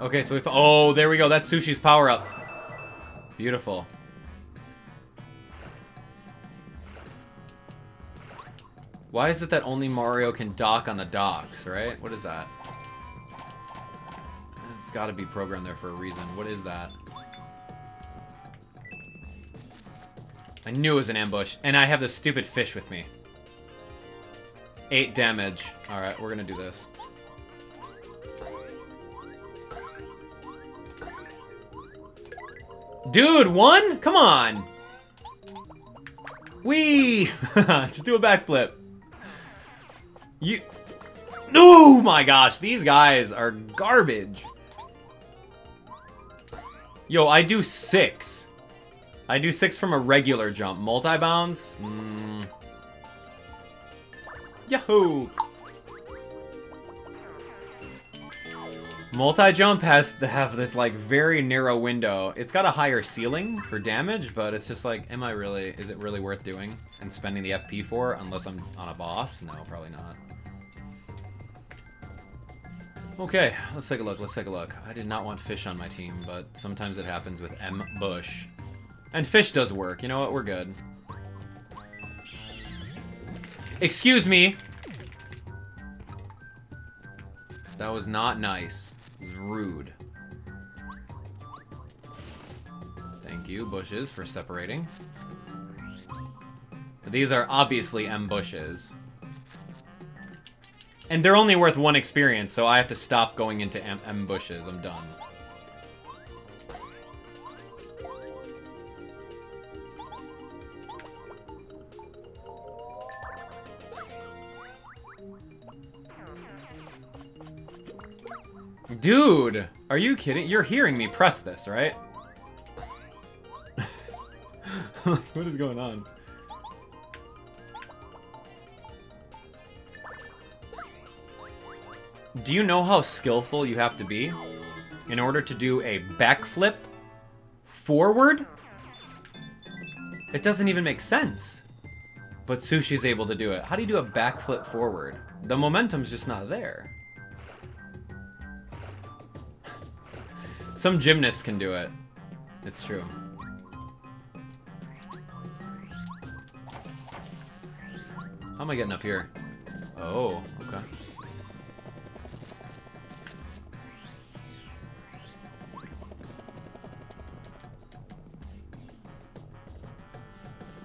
Okay, so we... Oh, there we go. That's Sushi's power-up. Beautiful. Why is it that only Mario can dock on the docks, right? What is that? It's got to be programmed there for a reason. What is that? I knew it was an ambush. And I have this stupid fish with me. Eight damage. All right, we're going to do this. Dude, one? Come on! Whee! Just do a backflip. You... Oh my gosh, these guys are garbage. Yo, I do six. I do six from a regular jump. Multi-bounce? Mm. Yahoo! Multi-jump has to have this, like, very narrow window. It's got a higher ceiling for damage, but it's just like, am I really, is it really worth doing and spending the F P for unless I'm on a boss? No, probably not. Okay, let's take a look, let's take a look. I did not want fish on my team, but sometimes it happens with M. Bush. And fish does work, you know what, we're good. Excuse me! was not nice. It was rude. Thank you, bushes, for separating. These are obviously M. Bushes. And they're only worth one experience, so I have to stop going into M, M bushes. I'm done. Dude, are you kidding? You're hearing me press this, right? What is going on? Do you know how skillful you have to be in order to do a backflip forward? It doesn't even make sense. But Sushi's able to do it. How do you do a backflip forward? The momentum's just not there. Some gymnasts can do it. It's true. How am I getting up here? Oh, okay.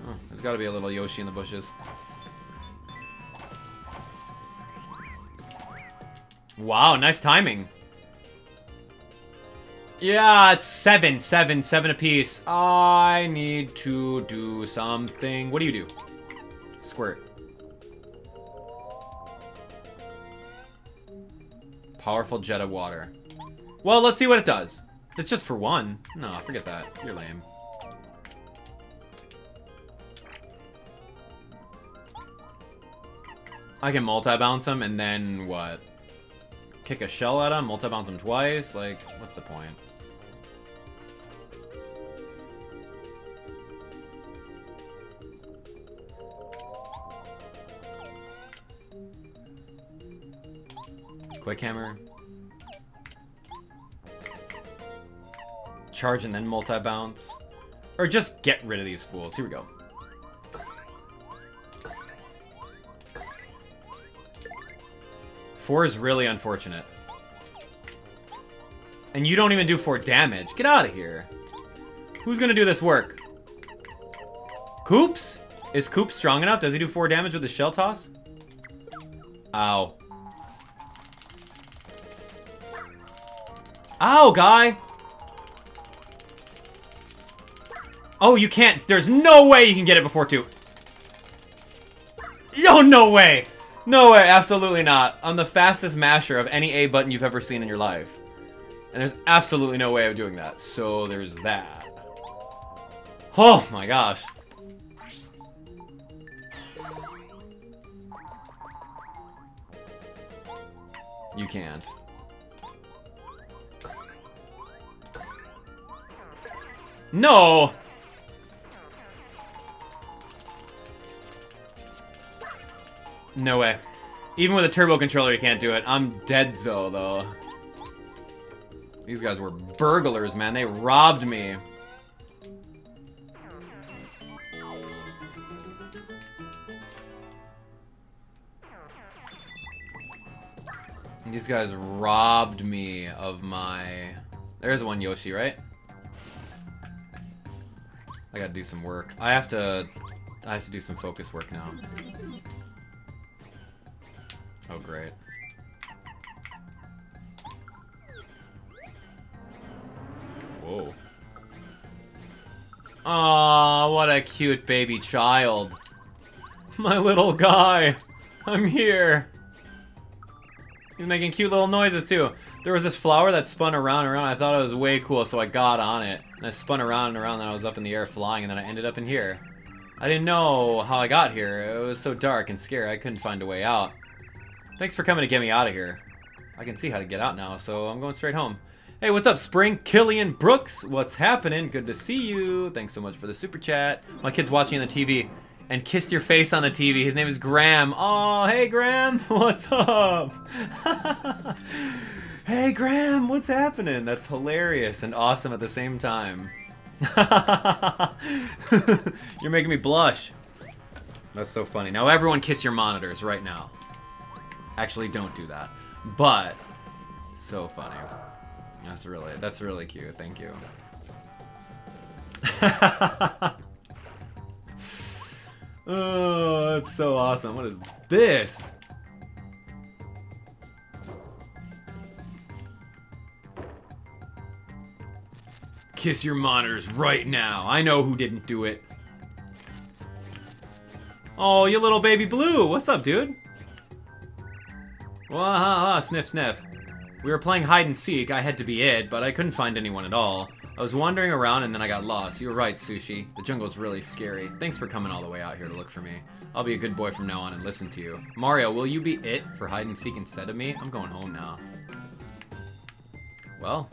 Oh, there's gotta be a little Yoshi in the bushes. Wow, nice timing. Yeah, it's seven, seven, seven apiece. I need to do something. What do you do? Squirt. Powerful jet of water. Well, let's see what it does. It's just for one. No, forget that. You're lame. I can multi-bounce him and then what? Kick a shell at him, multi-bounce him twice? Like, what's the point? Quick hammer. Charge and then multi-bounce. Or just get rid of these fools. Here we go. Four is really unfortunate. And you don't even do four damage. Get out of here. Who's gonna do this work? Coops? Is Coops strong enough? Does he do four damage with the shell toss? Ow. Ow, guy! Oh, you can't. There's no way you can get it before two. Yo, no way! No way, absolutely not. I'm the fastest masher of any A button you've ever seen in your life. And there's absolutely no way of doing that. So there's that. Oh my gosh. You can't. No! No way. Even with a turbo controller, you can't do it. I'm deadzo, though. These guys were burglars, man. They robbed me. These guys robbed me of my... There's one Yoshi, right? I gotta do some work. I have to... I have to do some focus work now. Oh, great. Whoa. Aw, what a cute baby child. My little guy. I'm here. He's making cute little noises, too. There was this flower that spun around and around. I thought it was way cool, so I got on it. And I spun around and around, and I was up in the air flying, and then I ended up in here. I didn't know how I got here. It was so dark and scary, I couldn't find a way out. Thanks for coming to get me out of here. I can see how to get out now, so I'm going straight home. Hey, what's up, Spring? Killian Brooks, what's happening? Good to see you. Thanks so much for the super chat. My kid's watching on the T V and kissed your face on the T V. His name is Graham. Oh, hey, Graham. What's up? Hey, Graham, what's happening? That's hilarious and awesome at the same time. You're making me blush. That's so funny. Now everyone kiss your monitors right now. Actually, don't do that. But So funny. That's really that's really cute. Thank you. Oh, that's so awesome. What is this? Kiss your monitors right now. I know who didn't do it. Oh, you little baby blue. What's up, dude? Wah ha ha, sniff sniff. We were playing hide and seek. I had to be it, but I couldn't find anyone at all. I was wandering around and then I got lost. You were right, Sushi. The jungle's really scary. Thanks for coming all the way out here to look for me. I'll be a good boy from now on and listen to you. Mario, will you be it for hide and seek instead of me? I'm going home now. Well...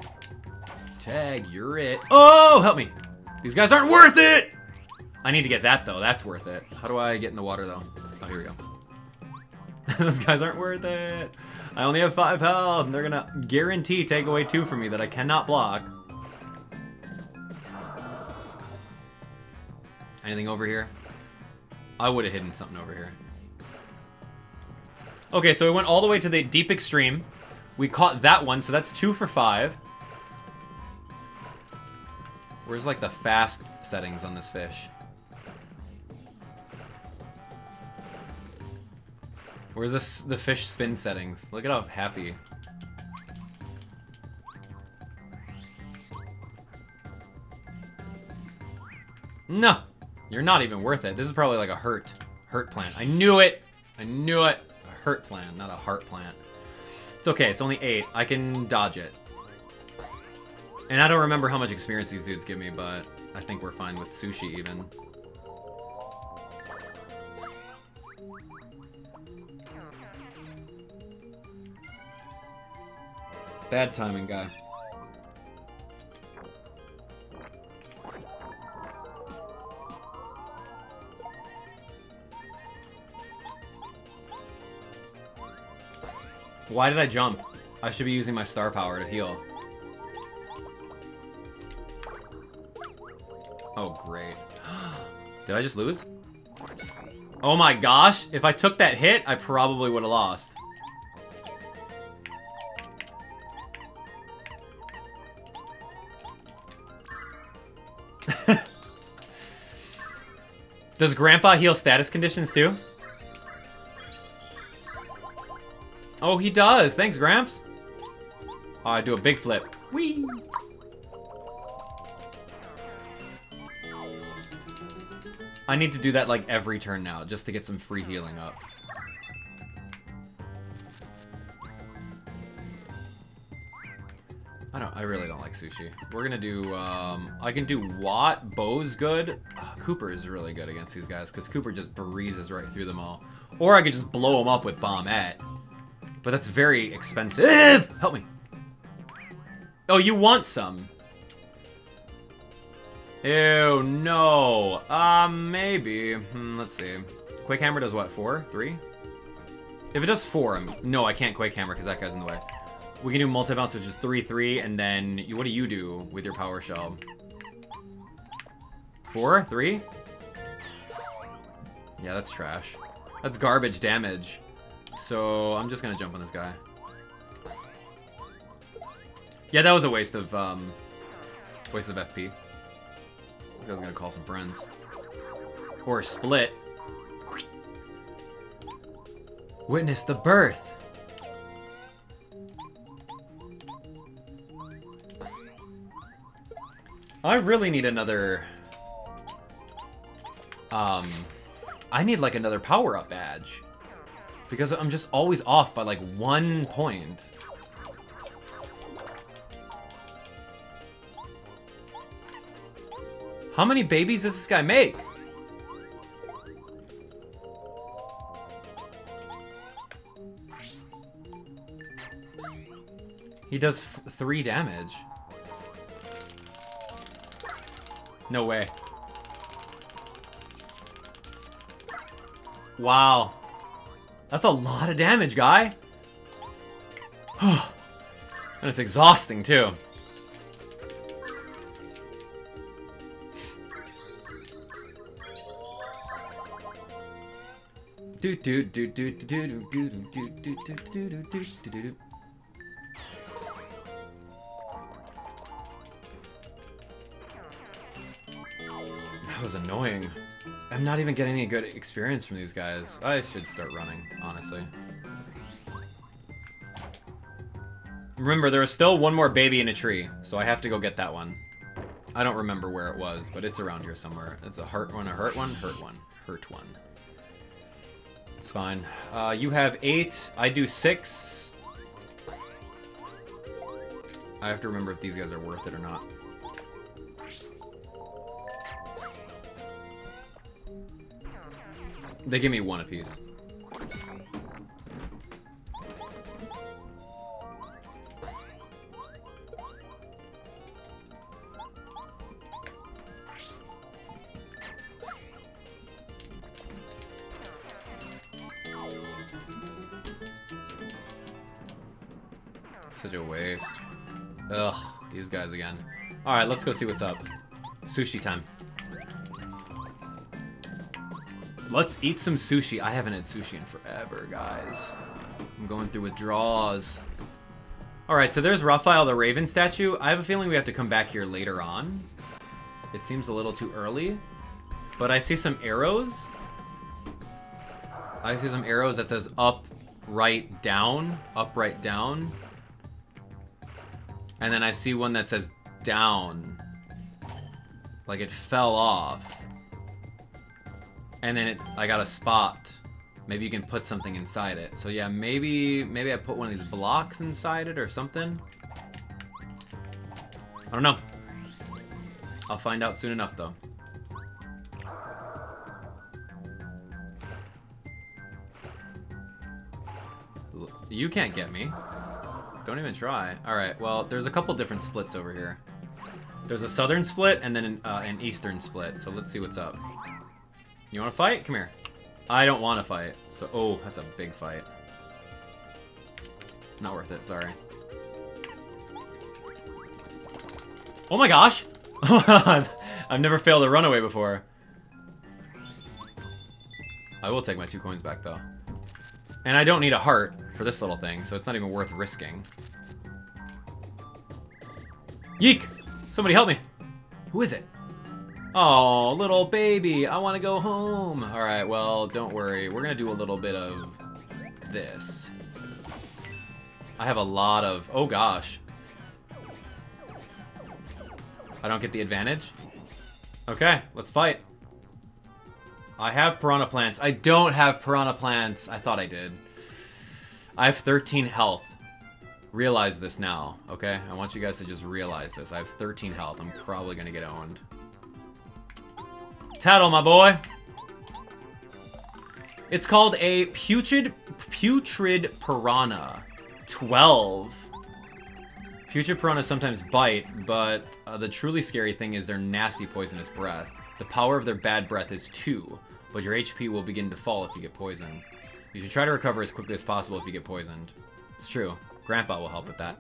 Tag, you're it. Oh, help me. These guys aren't worth it. I need to get that, though. That's worth it. How do I get in the water, though? Oh, here we go. Those guys aren't worth it. I only have five health. They're going to guarantee take away two from me that I cannot block. Anything over here? I would have hidden something over here. Okay, so we went all the way to the deep extreme. We caught that one, so that's two for five. Where's, like, the fast settings on this fish? Where's this, the fish spin settings? Look at how happy. No! You're not even worth it. This is probably, like, a hurt. Hurt plant. I knew it! I knew it! A hurt plant, not a heart plant. It's okay. It's only eight. I can dodge it. And I don't remember how much experience these dudes give me, but I think we're fine with sushi, even. Bad timing, guy. Why did I jump? I should be using my star power to heal. Oh, great. Did I just lose? Oh my gosh, if I took that hit, I probably would have lost. Does Grandpa heal status conditions too? Oh, he does. Thanks, Gramps. Oh, I do a big flip. Whee! I need to do that like every turn now, just to get some free healing up. I don't, I really don't like sushi. We're gonna do, um, I can do Watt, Bow's good. Uh, Cooper is really good against these guys, because Cooper just breezes right through them all. Or I could just blow them up with Bombette. But that's very expensive! Help me. Oh, you want some. Ew, no. Uh, maybe. Hmm, let's see. Quick Hammer does what? Four? Three? If it does four, I'm... No, I can't Quick Hammer because that guy's in the way. We can do Multi-Bounce, which is three, three, and then... You, what do you do with your Power Shell? Four? Three? Yeah, that's trash. That's garbage damage. So, I'm just gonna jump on this guy. Yeah, that was a waste of, um... Waste of F P. I was gonna call some friends. Or split. Witness the birth. I really need another. Um, I need like another power-up badge because I'm just always off by like one point. How many babies does this guy make? He does f three damage. No way. Wow. That's a lot of damage, guy. And it's exhausting, too. Do do do do do do do do do do do do do do do do do. I'm not even getting any good experience from these guys. I should start running, honestly. Remember, there is still one more baby in a tree, so I have to go get that one. I don't remember where it was, but it's around here somewhere. It's a hurt one, a hurt one, hurt one, hurt one. It's fine. Uh, you have eight. I do six. I have to remember if these guys are worth it or not. They give me one apiece. Such a waste. Ugh, these guys again. Alright, let's go see what's up. Sushi time. Let's eat some sushi. I haven't had sushi in forever, guys. I'm going through withdrawals. Alright, so there's Raphael the Raven statue. I have a feeling we have to come back here later on. It seems a little too early. But I see some arrows. I see some arrows that says up, right, down. Up, right, down. And then I see one that says down. Like it fell off. And then it, I got a spot. Maybe you can put something inside it. So yeah, maybe maybe I put one of these blocks inside it or something. I don't know. I'll find out soon enough though. You can't get me. Don't even try. All right, well, there's a couple different splits over here. There's a southern split and then an, uh, an eastern split, so let's see what's up. You wanna fight? Come here. I don't wanna fight, so, oh, that's a big fight. Not worth it, sorry. Oh my gosh! Oh my god! I've never failed a runaway before. I will take my two coins back though. And I don't need a heart for this little thing, so it's not even worth risking. Yeek! Somebody help me! Who is it? Oh, little baby, I want to go home. All right, well, don't worry. We're going to do a little bit of this. I have a lot of... Oh, gosh. I don't get the advantage? Okay, let's fight. I have piranha plants. I don't have piranha plants. I thought I did. I have thirteen health. Realize this now, okay? I want you guys to just realize this. I have thirteen health. I'm probably going to get owned. Tattle, my boy. It's called a putrid, putrid piranha. twelve. Putrid piranha sometimes bite, but uh, the truly scary thing is their nasty poisonous breath. The power of their bad breath is two, but your H P will begin to fall if you get poisoned. You should try to recover as quickly as possible if you get poisoned. It's true. Grandpa will help with that.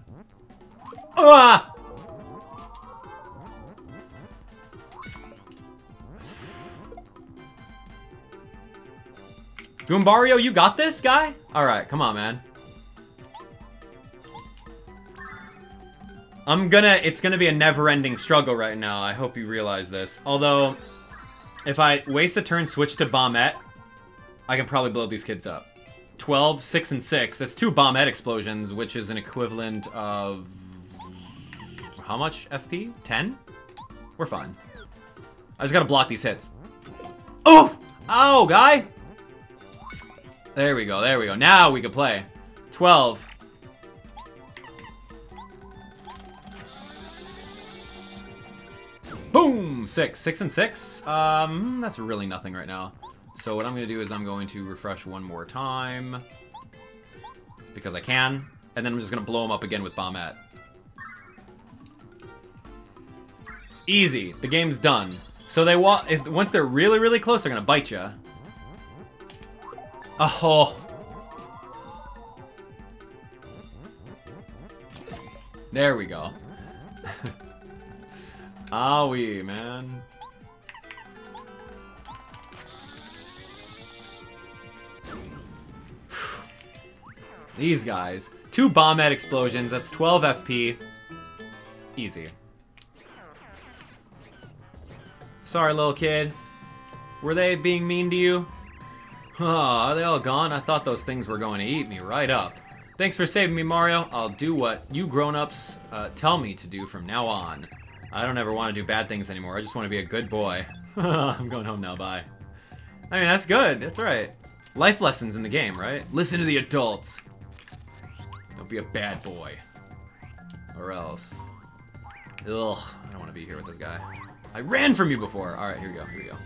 Ah! Goombario, you got this, guy? Alright, come on, man. I'm gonna... It's gonna be a never-ending struggle right now. I hope you realize this. Although, if I waste a turn, switch to Bombette, I can probably blow these kids up. twelve, six, and six. That's two Bombette explosions, which is an equivalent of... How much F P? ten? We're fine. I just gotta block these hits. Oh! Ow, guy! There we go, there we go. Now we can play. twelve. Boom! Six. Six and six. Um, that's really nothing right now. So what I'm going to do is I'm going to refresh one more time. Because I can. And then I'm just going to blow him up again with Bombette. Easy. The game's done. So they wa- if once they're really, really close, they're going to bite you. Oh. There we go. Owie, man. These guys. Two Bombette explosions. That's twelve F P. Easy. Sorry, little kid. Were they being mean to you? Oh, are they all gone? I thought those things were going to eat me right up. Thanks for saving me, Mario. I'll do what you grown-ups uh, tell me to do from now on. I don't ever want to do bad things anymore. I just want to be a good boy. I'm going home now, bye. I mean, that's good. That's right. Life lessons in the game, right? Listen to the adults. Don't be a bad boy. Or else. Ugh, I don't want to be here with this guy. I ran from you before! Alright, here we go, here we go.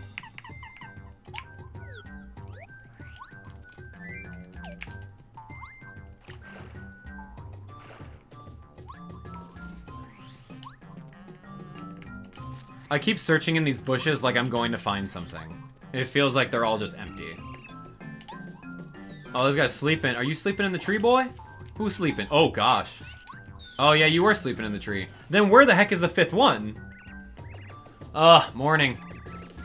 I keep searching in these bushes like I'm going to find something. It feels like they're all just empty. Oh, this guy's sleeping. Are you sleeping in the tree, boy? Who's sleeping? Oh, gosh. Oh, yeah, you were sleeping in the tree. Then where the heck is the fifth one? Ugh, morning.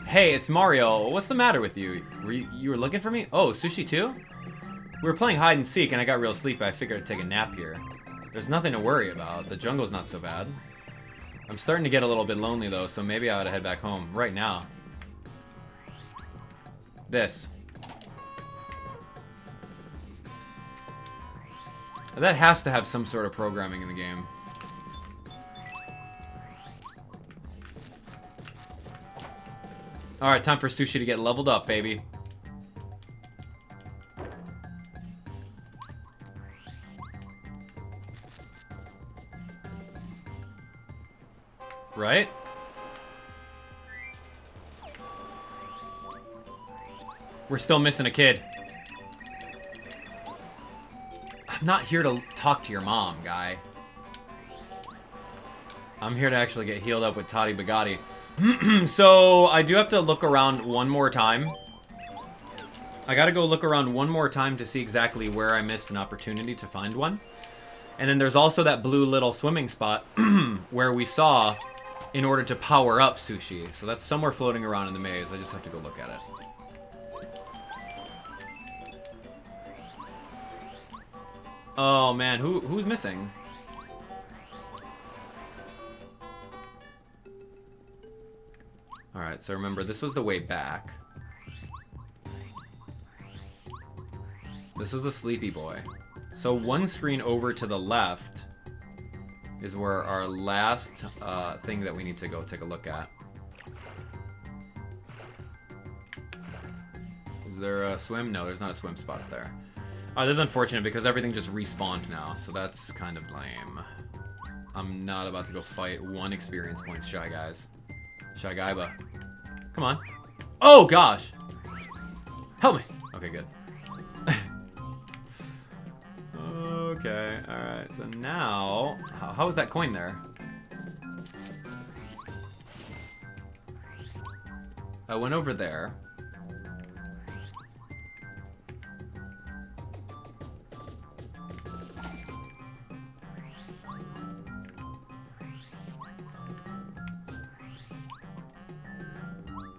Hey, it's Mario. What's the matter with you? Were you, you were looking for me? Oh, Sushi too? We were playing hide and seek and I got real sleepy. I figured I'd take a nap here. There's nothing to worry about. The jungle's not so bad. I'm starting to get a little bit lonely though, so maybe I ought to head back home right now. This. That has to have some sort of programming in the game. Alright, time for Sushi to get leveled up, baby. Right? We're still missing a kid. I'm not here to talk to your mom, guy. I'm here to actually get healed up with Toddy Bugatti. So, I do have to look around one more time. I gotta go look around one more time to see exactly where I missed an opportunity to find one. And then there's also that blue little swimming spot where we saw in order to power up Sushi. So that's somewhere floating around in the maze. I just have to go look at it. Oh man, who who's missing? Alright, so remember, this was the way back. This was the sleepy boy. So one screen over to the left is where our last uh, thing that we need to go take a look at. Is there a swim? No, there's not a swim spot there. Oh, this is unfortunate because everything just respawned now, so that's kind of lame. I'm not about to go fight one experience points, Shy Guys. Shy Guyba. Come on. Oh, gosh! Help me! Okay, good. Okay, alright, so now... How, how was that coin there? I went over there.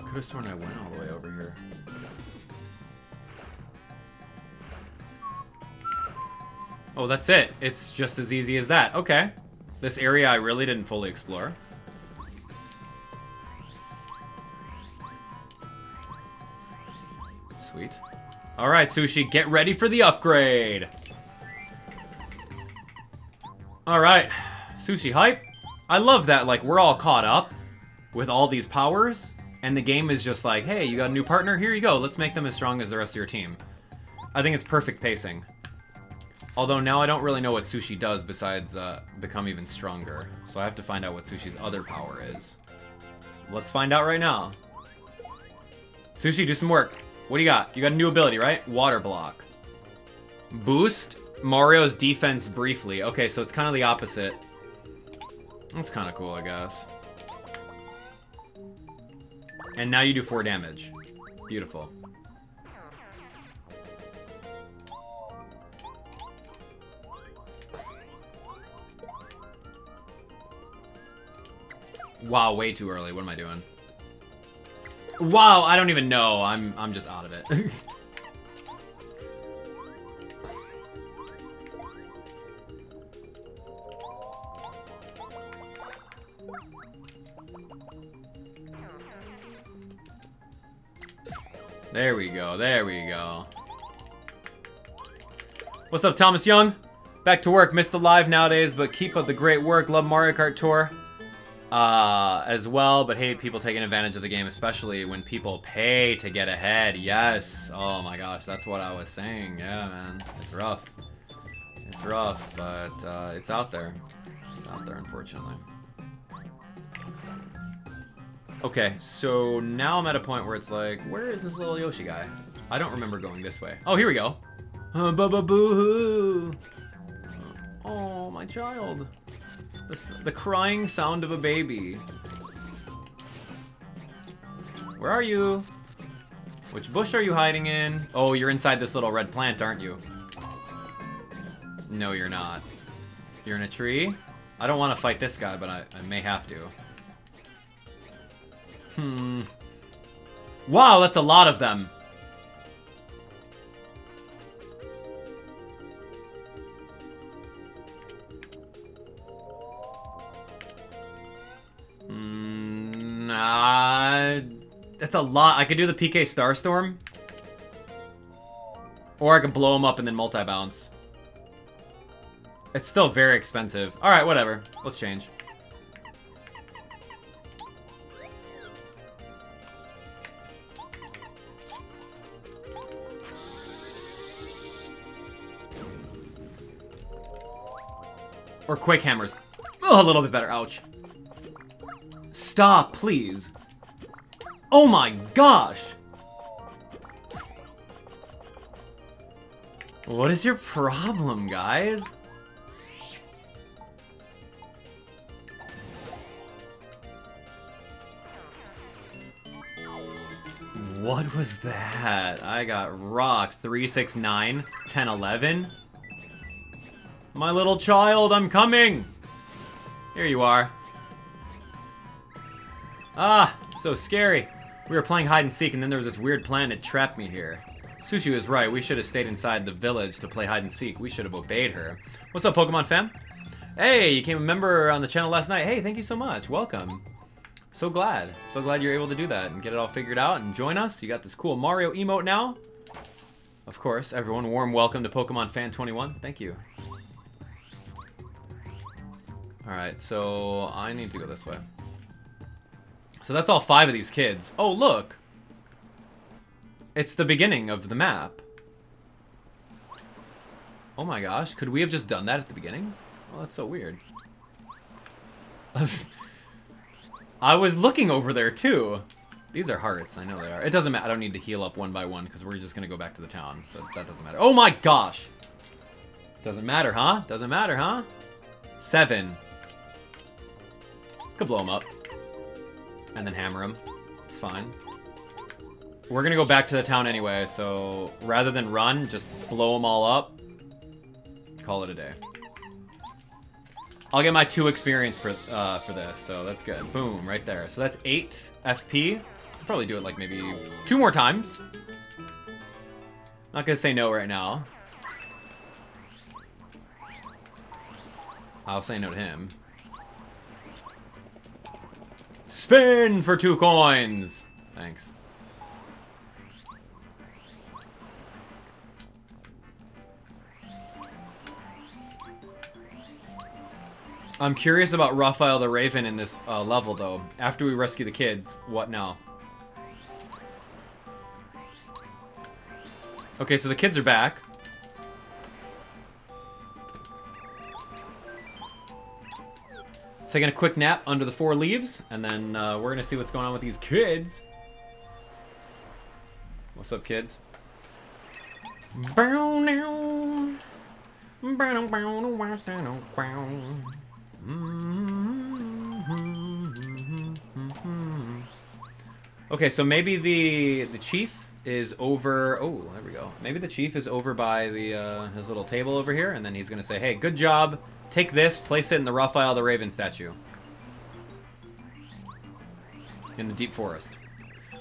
Could have sworn I went all the way over here. Oh, that's it. It's just as easy as that. Okay. This area I really didn't fully explore. Sweet. Alright, Sushi, get ready for the upgrade! Alright. Sushi hype. I love that, like, we're all caught up with all these powers. And the game is just like, hey, you got a new partner? Here you go. Let's make them as strong as the rest of your team. I think it's perfect pacing. Although now I don't really know what Sushi does besides uh, become even stronger. So I have to find out what Sushi's other power is. Let's find out right now. Sushi, do some work. What do you got? You got a new ability, right? Water block. Boost Mario's defense briefly. Okay, so it's kind of the opposite. That's kind of cool, I guess. And now you do four damage. Beautiful. Wow, way too early. What am I doing? Wow, I don't even know. I'm I'm just out of it. There we go, there we go. What's up, Thomas Young? Back to work, miss the live nowadays, but keep up the great work. Love Mario Kart Tour uh, as well, but hate people taking advantage of the game, especially when people pay to get ahead. Yes, oh my gosh, that's what I was saying. Yeah, man, it's rough. It's rough, but uh, it's out there. It's out there, unfortunately. Okay, so now I'm at a point where it's like, where is this little Yoshi guy? I don't remember going this way. Oh, here we go. Uh, Ba-ba-boo-hoo. Oh, my child. The, the crying sound of a baby. Where are you? Which bush are you hiding in? Oh, you're inside this little red plant, aren't you? No, you're not. You're in a tree? I don't want to fight this guy, but I, I may have to. Hmm. Wow, that's a lot of them. Hmm. Nah, that's a lot. I could do the P K Starstorm. Or I could blow him up and then multi-bounce. It's still very expensive. Alright, whatever. Let's change. Or Quake Hammers. Oh, a little bit better. Ouch. Stop, please. Oh my gosh! What is your problem, guys? What was that? I got rocked. three, six, nine, ten, eleven. My little child, I'm coming! Here you are. Ah, so scary. We were playing hide and seek and then there was this weird plan that trapped me here. Sushi was right, we should have stayed inside the village to play hide and seek. We should have obeyed her. What's up, Pokemon fam? Hey, you came a member on the channel last night. Hey, thank you so much. Welcome. So glad. So glad you're able to do that and get it all figured out and join us. You got this cool Mario emote now. Of course, everyone, warm welcome to Pokemon Fan twenty-one. Thank you. Alright, so I need to go this way. So that's all five of these kids. Oh, look! It's the beginning of the map. Oh my gosh, could we have just done that at the beginning? Well, that's so weird. I was looking over there, too. These are hearts, I know they are. It doesn't matter, I don't need to heal up one by one, because we're just going to go back to the town, so that doesn't matter. Oh my gosh! Doesn't matter, huh? Doesn't matter, huh? Seven. Could blow him up. And then hammer him. It's fine. We're gonna go back to the town anyway, so rather than run, just blow them all up. Call it a day. I'll get my two experience for, uh, for this, so that's good. Boom, right there. So that's eight F P. I'll probably do it like maybe two more times. Not gonna say no right now. I'll say no to him. Spin for two coins! Thanks. I'm curious about Raphael the Raven in this uh, level, though. After we rescue the kids, what now? Okay, so the kids are back. Taking a quick nap under the four leaves, and then uh, we're gonna see what's going on with these kids. What's up, kids? Okay, so maybe the the chief is over. Oh, there we go. Maybe the chief is over by the uh, his little table over here, and then he's gonna say, "Hey, good job. Take this, place it in the Raphael the Raven statue. In the deep forest.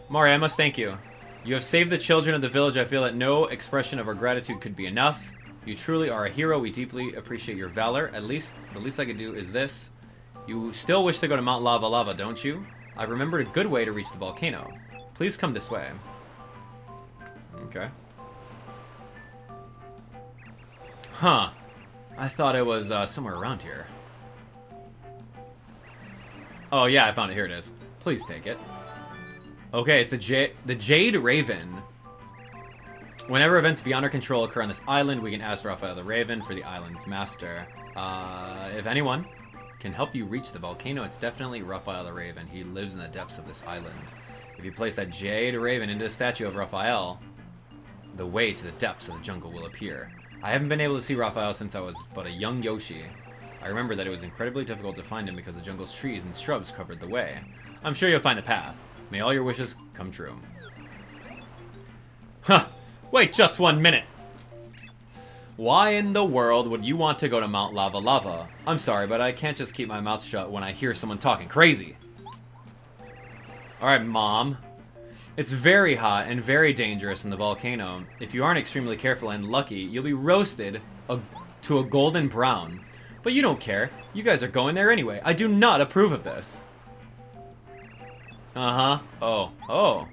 Mario, I must thank you. You have saved the children of the village. I feel that no expression of our gratitude could be enough. You truly are a hero. We deeply appreciate your valor. At least, the least I could do is this. You still wish to go to Mount Lava Lava, don't you? I've remembered a good way to reach the volcano. Please come this way. Okay. Huh. I thought it was uh, somewhere around here. Oh, yeah, I found it. Here it is. Please take it. Okay, it's the, J the Jade Raven. Whenever events beyond our control occur on this island, we can ask Raphael the Raven for the island's master. Uh, if anyone can help you reach the volcano, it's definitely Raphael the Raven. He lives in the depths of this island. If you place that Jade Raven into the statue of Raphael, the way to the depths of the jungle will appear. I haven't been able to see Raphael since I was but a young Yoshi. I remember that it was incredibly difficult to find him because the jungle's trees and shrubs covered the way. I'm sure you'll find the path. May all your wishes come true. Huh! Wait just one minute! Why in the world would you want to go to Mount Lava Lava? I'm sorry, but I can't just keep my mouth shut when I hear someone talking crazy. Alright, Mom. It's very hot and very dangerous in the volcano. If you aren't extremely careful and lucky, you'll be roasted a to a golden brown. But you don't care. You guys are going there anyway. I do not approve of this. Uh-huh. Oh. Oh.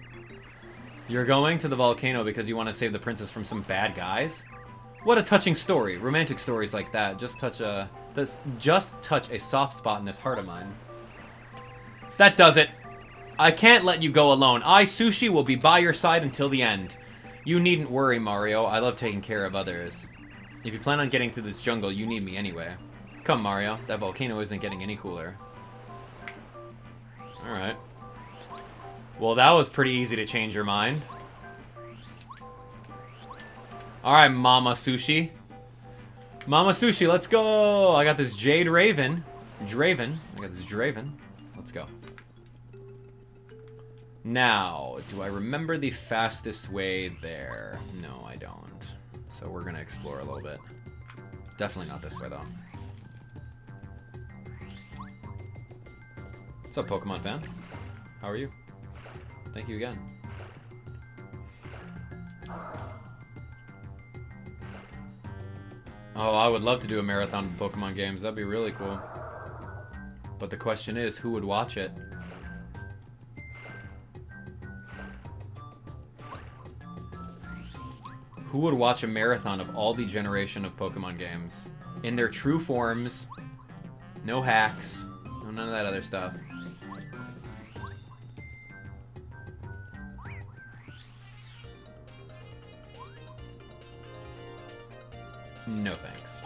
You're going to the volcano because you want to save the princess from some bad guys? What a touching story. Romantic stories like that just touch a... This, just touch a soft spot in this heart of mine. That does it. I can't let you go alone. I, Sushi, will be by your side until the end. You needn't worry, Mario. I love taking care of others. If you plan on getting through this jungle, you need me anyway. Come, Mario. That volcano isn't getting any cooler. Alright. Well, that was pretty easy to change your mind. Alright, Mama Sushi. Mama Sushi, let's go! I got this Jade Raven. Draven. I got this Draven. Let's go. Now, do I remember the fastest way there? No, I don't. So we're going to explore a little bit. Definitely not this way, though. What's up, Pokemon fan? How are you? Thank you again. Oh, I would love to do a marathon of Pokemon games. That'd be really cool. But the question is, who would watch it? Who would watch a marathon of all the generation of Pokemon games? In their true forms. No hacks. None of that other stuff. No thanks.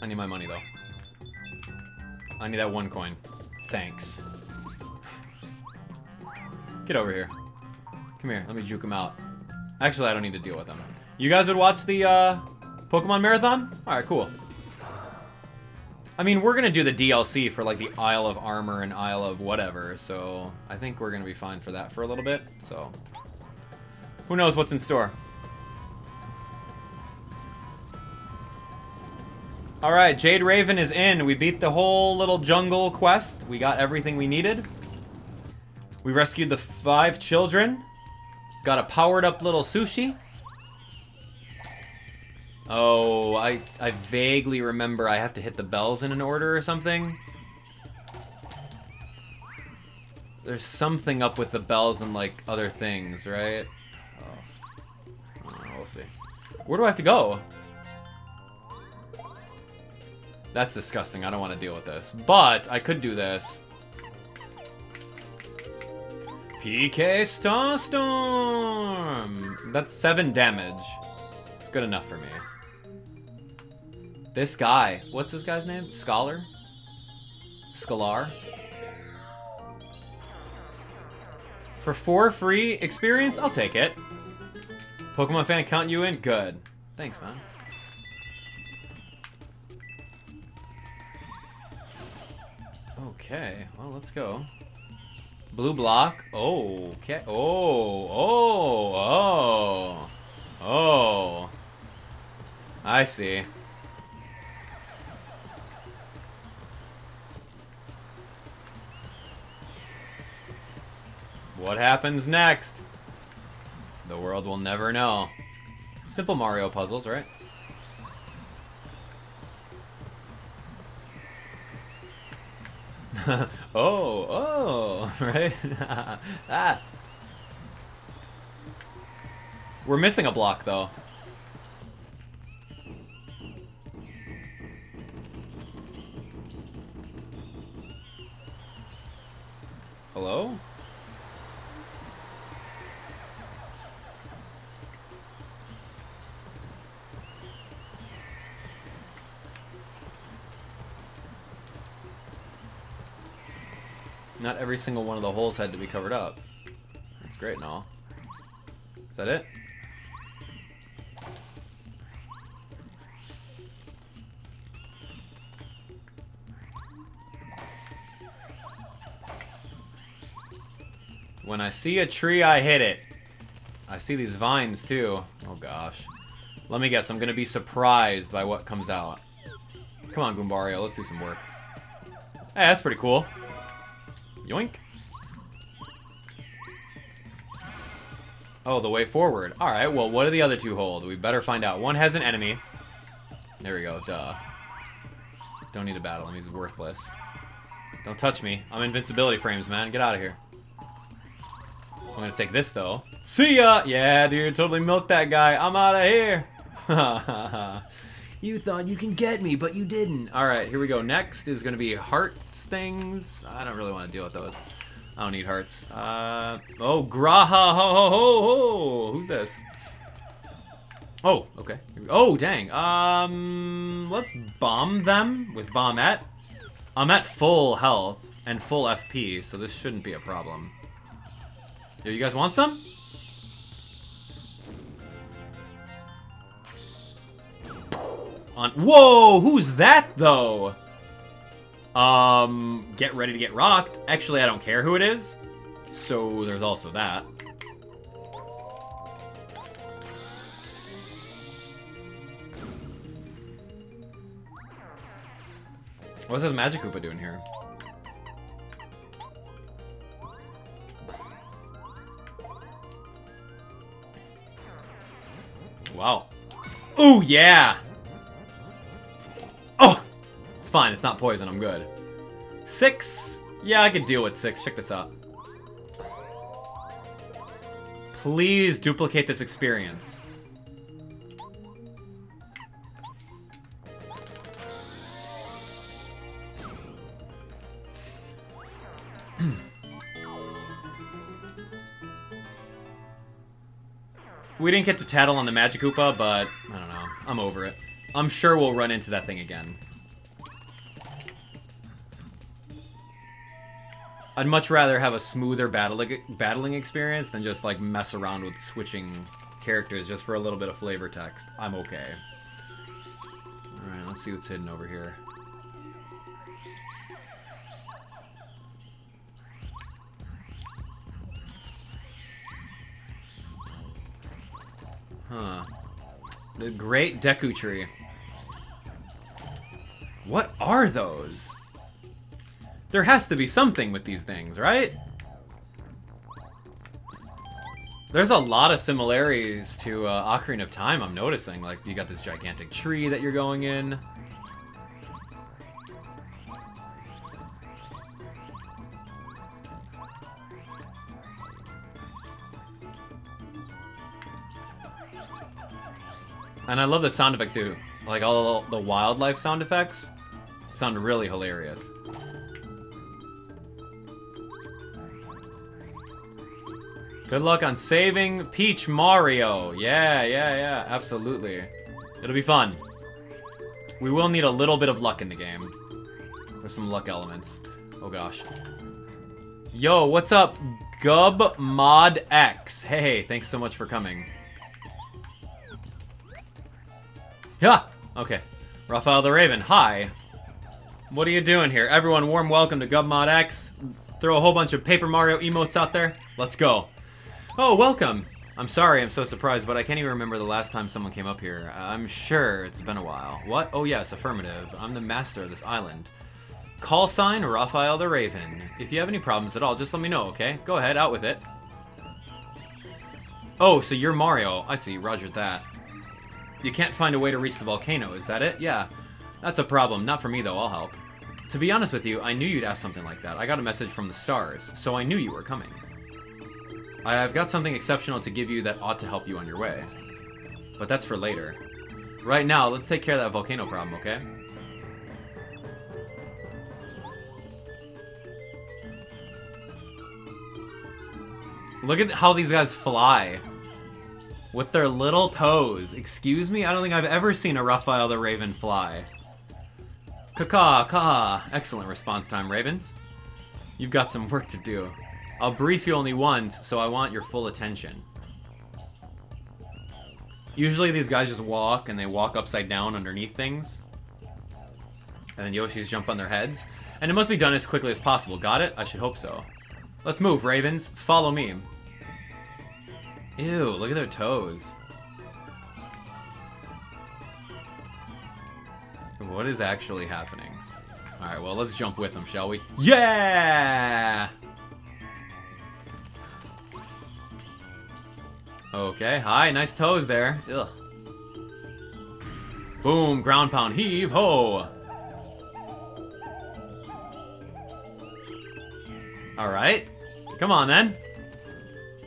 I need my money, though. I need that one coin. Thanks. Get over here. Come here. Let me juke him out. Actually, I don't need to deal with them. You guys would watch the uh, Pokemon Marathon? Alright, cool. I mean, we're going to do the D L C for like the Isle of Armor and Isle of whatever, so I think we're going to be fine for that for a little bit. So, who knows what's in store. Alright, Jade Raven is in. We beat the whole little jungle quest. We got everything we needed. We rescued the five children. Got a powered up little Sushi. Oh, I, I vaguely remember I have to hit the bells in an order or something. There's something up with the bells and like other things, right? Oh. I don't know, we'll see. Where do I have to go? That's disgusting. I don't want to deal with this. But I could do this. P K Starstorm! That's seven damage. It's good enough for me. This guy. What's this guy's name? Scholar? Scholar? For four free experience? I'll take it. Pokemon fan, count you in? Good. Thanks, man. Okay, well, let's go. Blue block. Oh, okay. Oh, oh, oh. Oh. I see. What happens next? The world will never know. Simple Mario puzzles, right? oh, oh, right? ah. We're missing a block, though. Hello? Not every single one of the holes had to be covered up. That's great and all. Is that it? When I see a tree, I hit it. I see these vines too. Oh gosh. Let me guess, I'm gonna be surprised by what comes out. Come on, Goombario, let's do some work. Hey, that's pretty cool. Yoink. Oh, the way forward. Alright, well, what do the other two hold? We better find out. One has an enemy. There we go, duh. Don't need to battle him, he's worthless. Don't touch me. I'm invincibility frames, man. Get out of here. I'm gonna take this, though. See ya! Yeah, dude, totally milked that guy. I'm out of here! You thought you can get me, but you didn't. Alright, here we go. Next is going to be hearts things. I don't really want to deal with those. I don't need hearts. Uh, oh, Graha! Ho, ho, ho, ho! Who's this? Oh, okay. Oh, dang. Um, let's bomb them with Bombette. I'm at full health and full F P, so this shouldn't be a problem. Yo, you guys want some? On. Whoa, who's that though? Um, get ready to get rocked. Actually, I don't care who it is. So there's also that. What's this Magikoopa doing here? Wow. Ooh, yeah. Oh! It's fine, it's not poison, I'm good. Six? Yeah, I could deal with six. Check this out. Please duplicate this experience. We didn't get to tattle on the Magikoopa, but I don't know. I'm over it. I'm sure we'll run into that thing again. I'd much rather have a smoother battling battling experience than just like mess around with switching characters just for a little bit of flavor text. I'm okay. All right, let's see what's hidden over here. Huh. The Great Deku Tree. What are those? There has to be something with these things, right? There's a lot of similarities to uh, Ocarina of Time, I'm noticing. Like, you got this gigantic tree that you're going in. And I love the sound effects too, like all the wildlife sound effects sound really hilarious. Good luck on saving Peach Mario. Yeah, yeah, yeah, absolutely. It'll be fun. We will need a little bit of luck in the game. There's some luck elements. Oh gosh. Yo, what's up, Gub Mod X? Hey, thanks so much for coming. Yeah. Okay. Raphael the Raven, hi. What are you doing here? Everyone, warm welcome to GubModX. Throw a whole bunch of Paper Mario emotes out there. Let's go. Oh, welcome. I'm sorry, I'm so surprised, but I can't even remember the last time someone came up here. I'm sure it's been a while. What? Oh yes, affirmative. I'm the master of this island. Call sign, Raphael the Raven. If you have any problems at all, just let me know, okay? Go ahead, out with it. Oh, so you're Mario. I see, roger that. You can't find a way to reach the volcano, is that it? Yeah. That's a problem. Not for me, though. I'll help. To be honest with you, I knew you'd ask something like that. I got a message from the stars, so I knew you were coming. I've got something exceptional to give you that ought to help you on your way. But that's for later. Right now, let's take care of that volcano problem, okay? Look at how these guys fly. With their little toes. Excuse me? I don't think I've ever seen a Raphael the Raven fly. Caw-caw, caw. Excellent response time, Ravens. You've got some work to do. I'll brief you only once, so I want your full attention. Usually these guys just walk, and they walk upside down underneath things. And then Yoshis jump on their heads. And it must be done as quickly as possible. Got it? I should hope so. Let's move, Ravens. Follow me. Ew, look at their toes. What is actually happening? Alright, well, let's jump with them, shall we? Yeah! Okay, hi, nice toes there. Ugh. Boom, ground pound, heave, ho! Alright, come on then.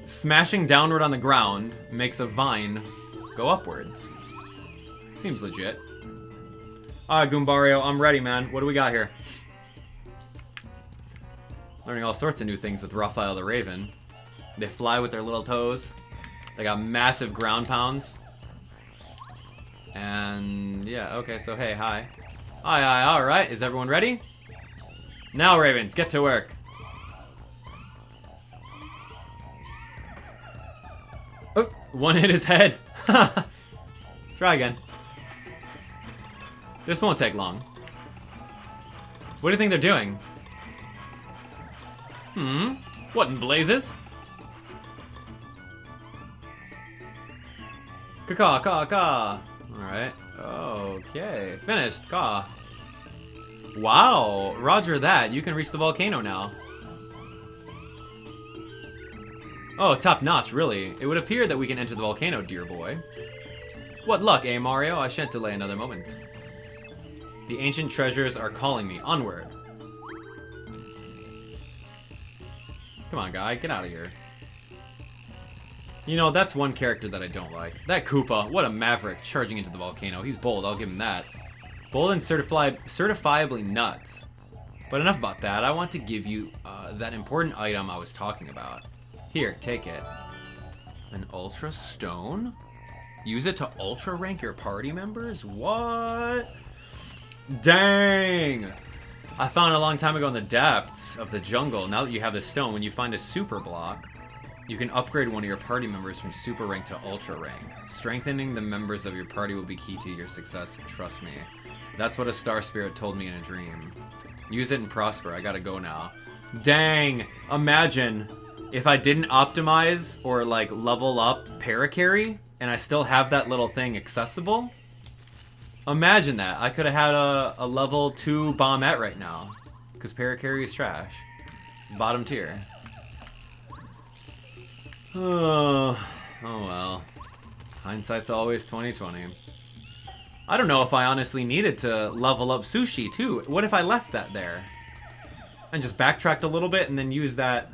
Smashing downward on the ground makes a vine go upwards. Seems legit. Alright, Goombario, I'm ready, man. What do we got here? Learning all sorts of new things with Raphael the Raven. They fly with their little toes. They got massive ground pounds. And yeah, okay, so hey, hi. Hi, hi, alright. Is everyone ready? Now, Ravens, get to work. Oh, one hit his head. Try again. This won't take long. What do you think they're doing? Hmm? What in blazes? Caw, caw, caw. Alright. Okay. Finished. Caw. Wow. Roger that. You can reach the volcano now. Oh, top notch, really. It would appear that we can enter the volcano, dear boy. What luck, eh, Mario? I shan't delay another moment. The ancient treasures are calling me. Onward. Come on, guy. Get out of here. You know, that's one character that I don't like. That Koopa. What a maverick charging into the volcano. He's bold. I'll give him that. Bold and certifi- certifiably nuts. But enough about that. I want to give you uh, that important item I was talking about. Here, take it. An ultra stone? Use it to ultra rank your party members? What? Dang! I found it a long time ago in the depths of the jungle. Now that you have this stone, when you find a super block, you can upgrade one of your party members from super rank to ultra rank. Strengthening the members of your party will be key to your success, trust me. That's what a star spirit told me in a dream. Use it and prosper. I gotta go now. Dang! Imagine if I didn't optimize or like level up Parakarry and I still have that little thing accessible. Imagine that. I could have had a, a level two Bombette right now. Because Parakarry is trash. It's bottom tier. Oh, oh well. Hindsight's always twenty twenty. I don't know if I honestly needed to level up Sushi too. What if I left that there? And just backtracked a little bit and then used that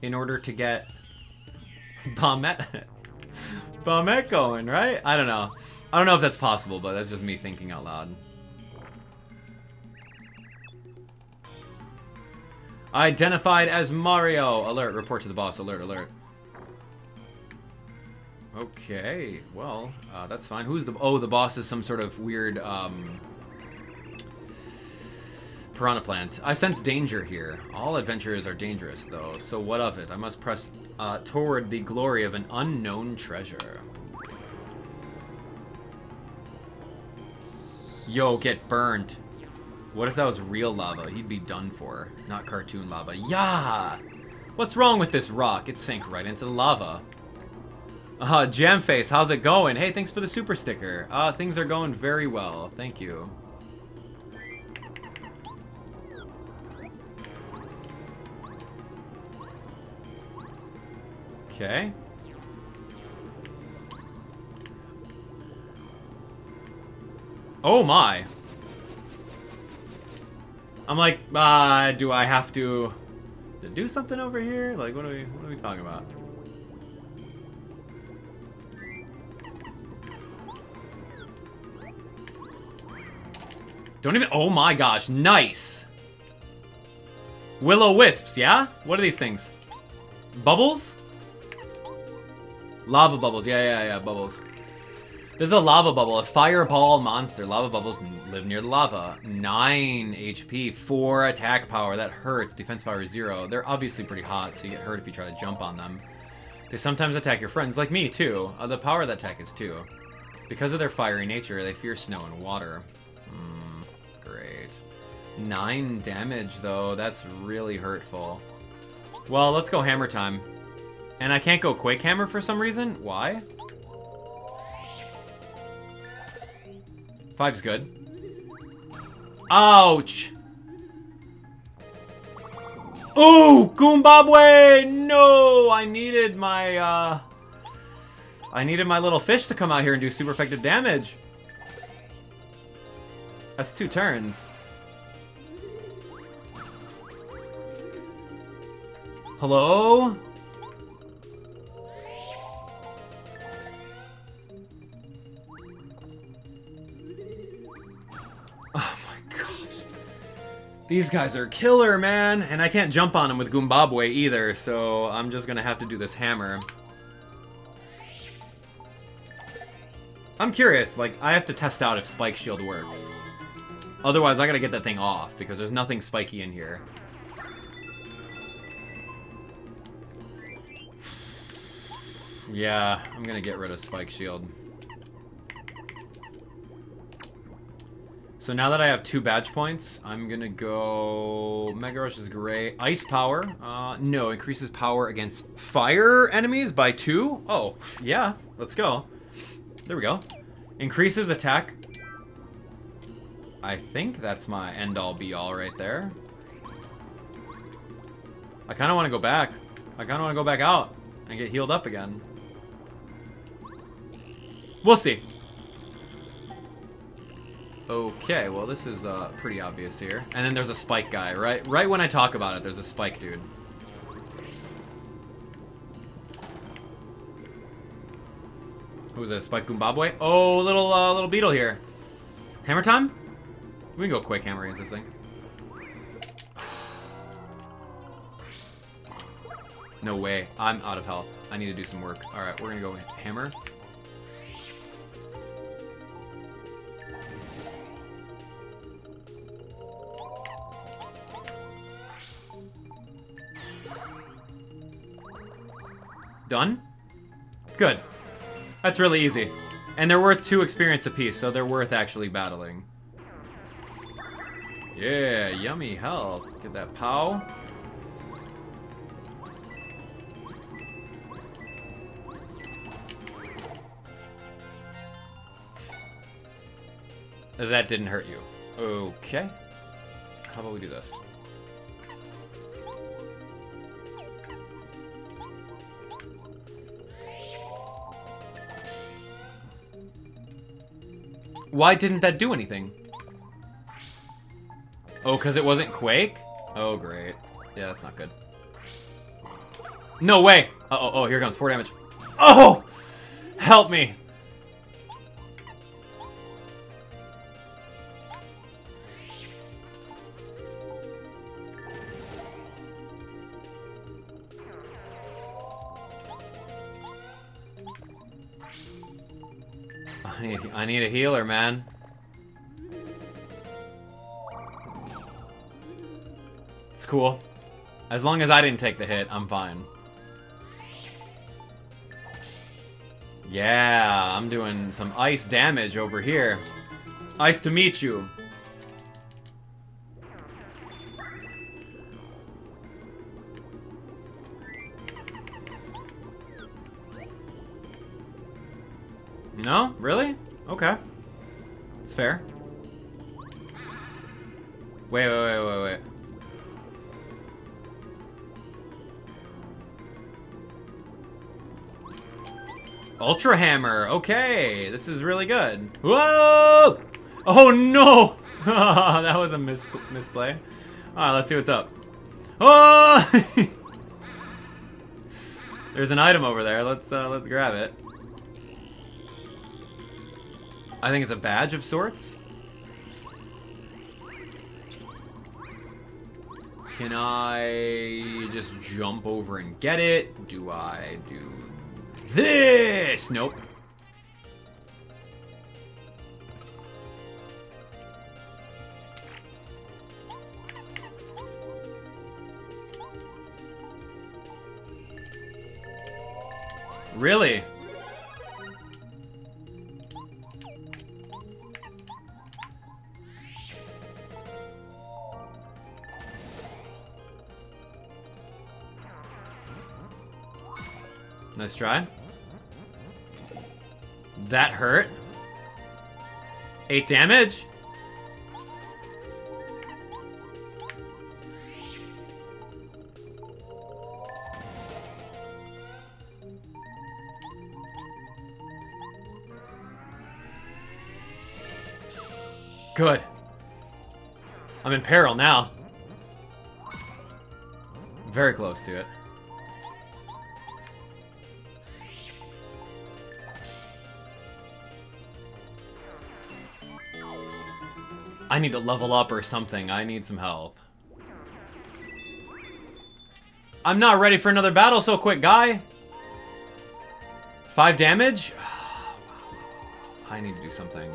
in order to get Bombette, Bombette going, right? I don't know. I don't know if that's possible, but that's just me thinking out loud. Identified as Mario. Alert, report to the boss. Alert, alert. Okay, well, uh, that's fine. Who's the... Oh, the boss is some sort of weird, um... Piranha plant. I sense danger here. All adventures are dangerous, though, so what of it? I must press uh, toward the glory of an unknown treasure. Yo, get burned. What if that was real lava? He'd be done for. Not cartoon lava. Yeah! What's wrong with this rock? It sank right into the lava. Uh, Jamface, how's it going? Hey, thanks for the super sticker. Uh, things are going very well. Thank you. Okay. Oh my! I'm like, uh, do I have to do something over here? Like, what are we, what are we talking about? Don't even, oh my gosh, nice! Will-o-wisps, yeah? What are these things? Bubbles? Lava bubbles, yeah, yeah, yeah, bubbles. This is a lava bubble, a fireball monster. Lava bubbles live near the lava. nine H P, four attack power, that hurts. Defense power is zero. They're obviously pretty hot, so you get hurt if you try to jump on them. They sometimes attack your friends, like me, too. Uh, the power of that attack is two. Because of their fiery nature, they fear snow and water. Mm, great. Nine damage, though. That's really hurtful. Well, let's go hammer time. And I can't go Quake Hammer for some reason? Why? Five's good. Ouch! Ooh! Goombabwe! No! I needed my, uh... I needed my little fish to come out here and do super effective damage. That's two turns. Hello? These guys are killer, man! And I can't jump on them with Goombabwe either, so I'm just gonna have to do this hammer. I'm curious, like, I have to test out if Spike Shield works. Otherwise, I gotta get that thing off, because there's nothing spiky in here. Yeah, I'm gonna get rid of Spike Shield. So now that I have two badge points, I'm gonna go... Mega Rush is great. Ice Power. Uh, no, increases power against fire enemies by two? Oh, yeah. Let's go. There we go. Increases attack. I think that's my end-all be-all right there. I kinda wanna go back. I kinda wanna go back out and get healed up again. We'll see. Okay, well this is uh, pretty obvious here. And then there's a spike guy, right? Right when I talk about it, there's a spike dude. Who's that, Spike Goombabwe? Oh, little uh, little beetle here. Hammer time? We can go Quake Hammer against this thing. No way, I'm out of health. I need to do some work. All right, we're gonna go hammer. Done? Good. That's really easy. And they're worth two experience apiece, so they're worth actually battling. Yeah, yummy health. Get that pow. That didn't hurt you. Okay. How about we do this? Why didn't that do anything? Oh, because it wasn't Quake? Oh, great. Yeah, that's not good. No way! Uh-oh, oh, here comes. Four damage. Oh! Help me! I need, I need a healer, man. It's cool. As long as I didn't take the hit, I'm fine. Yeah, I'm doing some ice damage over here. Nice to meet you. No? Really? Okay. It's fair. Wait, wait, wait, wait, wait. Ultra Hammer! Okay! This is really good. Whoa! Oh no! That was a mis misplay. Alright, let's see what's up. Oh! There's an item over there. Let's uh, let's grab it. I think it's a badge of sorts. Can I just jump over and get it? Do I do this? Nope. Really? Nice try. That hurt. Eight damage. Good. I'm in peril now. Very close to it. I need to level up or something. I need some help. I'm not ready for another battle so quick, guy. Five damage? I need to do something.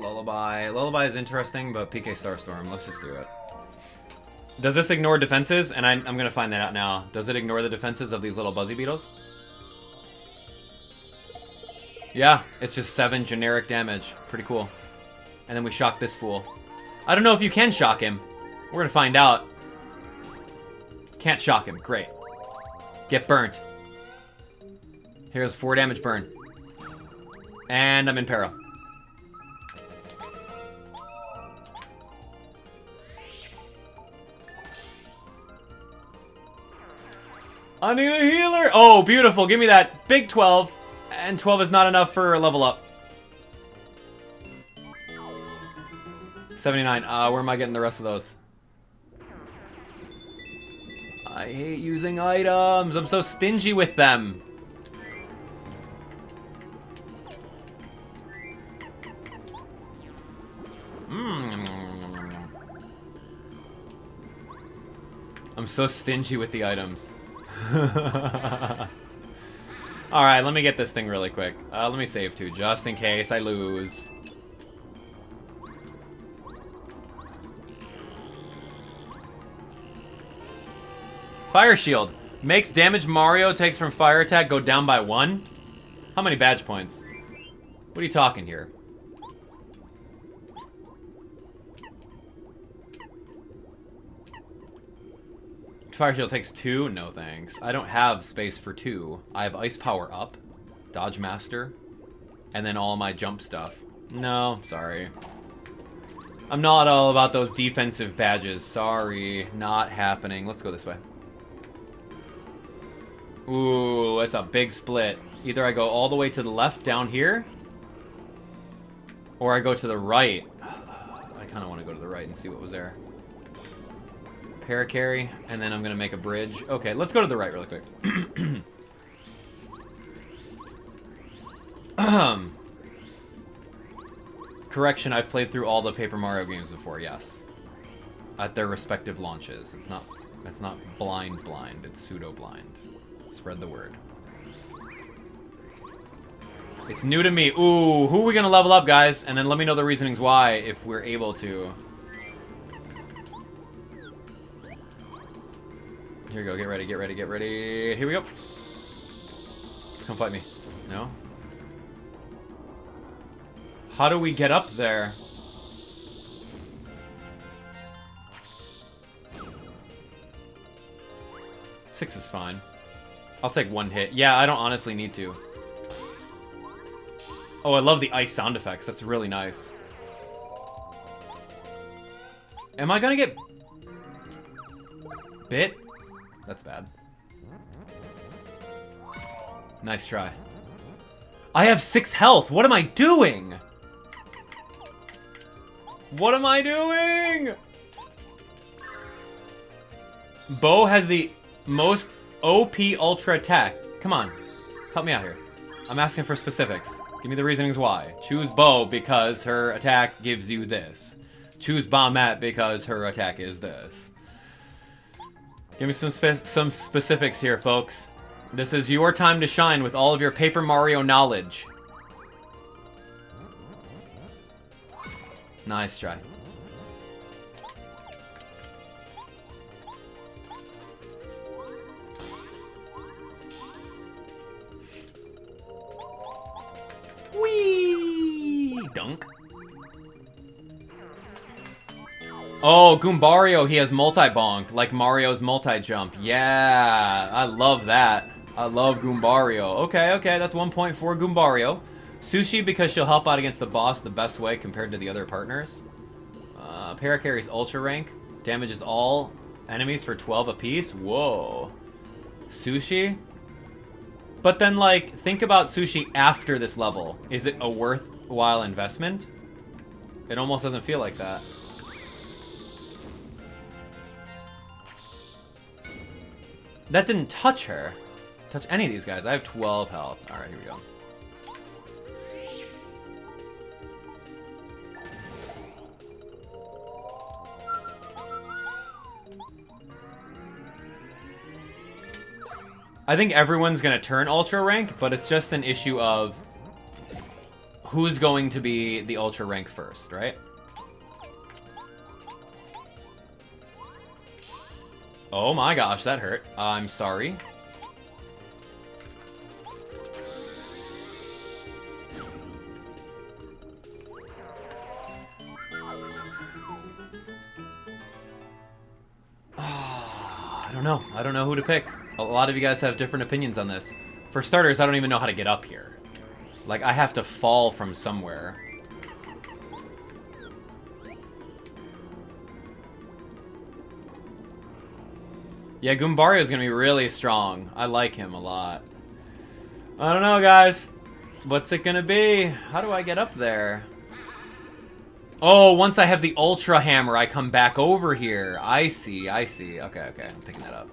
Lullaby. Lullaby is interesting, but P K Starstorm. Let's just do it. Does this ignore defenses? And I'm, I'm going to find that out now. Does it ignore the defenses of these little buzzy beetles? Yeah, it's just seven generic damage. Pretty cool. And then we shock this fool. I don't know if you can shock him. We're going to find out. Can't shock him. Great. Get burnt. Here's four damage burn. And I'm in peril. I need a healer! Oh, beautiful. Give me that. Big twelve. And twelve is not enough for a level up. seventy-nine. Uh, where am I getting the rest of those? I hate using items. I'm so stingy with them. Mm. I'm so stingy with the items. Alright, let me get this thing really quick. Uh, let me save too, just in case I lose. Fire Shield. Makes damage Mario takes from fire attack go down by one. How many badge points? What are you talking here? Fire Shield takes two? No thanks. I don't have space for two. I have Ice Power Up, Dodge Master, and then all my jump stuff. No, sorry. I'm not all about those defensive badges. Sorry, not happening. Let's go this way. Ooh, that's a big split. Either I go all the way to the left down here, or I go to the right. I kind of want to go to the right and see what was there. Parakarry, and then I'm gonna make a bridge. Okay, let's go to the right really quick. um, correction, I've played through all the Paper Mario games before, yes. At their respective launches. It's not it's not blind blind, it's pseudo-blind. Spread the word. It's new to me. Ooh, who are we gonna level up, guys? And then let me know the reasonings why if we're able to. Here we go, get ready, get ready, get ready. Here we go. Come fight me. No? How do we get up there? Six is fine. I'll take one hit. Yeah, I don't honestly need to. Oh, I love the ice sound effects. That's really nice. Am I gonna get bit? That's bad. Nice try. I have six health. What am I doing? What am I doing? Bow has the most O P ultra attack. Come on. Help me out here. I'm asking for specifics. Give me the reasonings why. Choose Bow because her attack gives you this. Choose Bombette because her attack is this. Give me some spe some specifics here, folks. This is your time to shine with all of your Paper Mario knowledge. Nice try. Whee! Dunk. Oh, Goombario, he has multi-bonk, like Mario's multi-jump. Yeah, I love that. I love Goombario. Okay, okay, that's one point for Goombario. Sushi, because she'll help out against the boss the best way compared to the other partners. Uh, Parakarry's ultra rank. Damages all enemies for twelve apiece. Whoa. Sushi? But then, like, think about Sushi after this level. Is it a worthwhile investment? It almost doesn't feel like that. That didn't touch her. Touch any of these guys. I have twelve health. Alright, here we go. I think everyone's going to turn Ultra Rank, but it's just an issue of who's going to be the Ultra Rank first, right? Oh my gosh, that hurt. I'm sorry. I don't know. I don't know who to pick. A lot of you guys have different opinions on this. For starters, I don't even know how to get up here. Like, I have to fall from somewhere. Yeah, Goombario is going to be really strong. I like him a lot. I don't know, guys. What's it going to be? How do I get up there? Oh, once I have the Ultra Hammer, I come back over here. I see, I see. Okay, okay, I'm picking that up.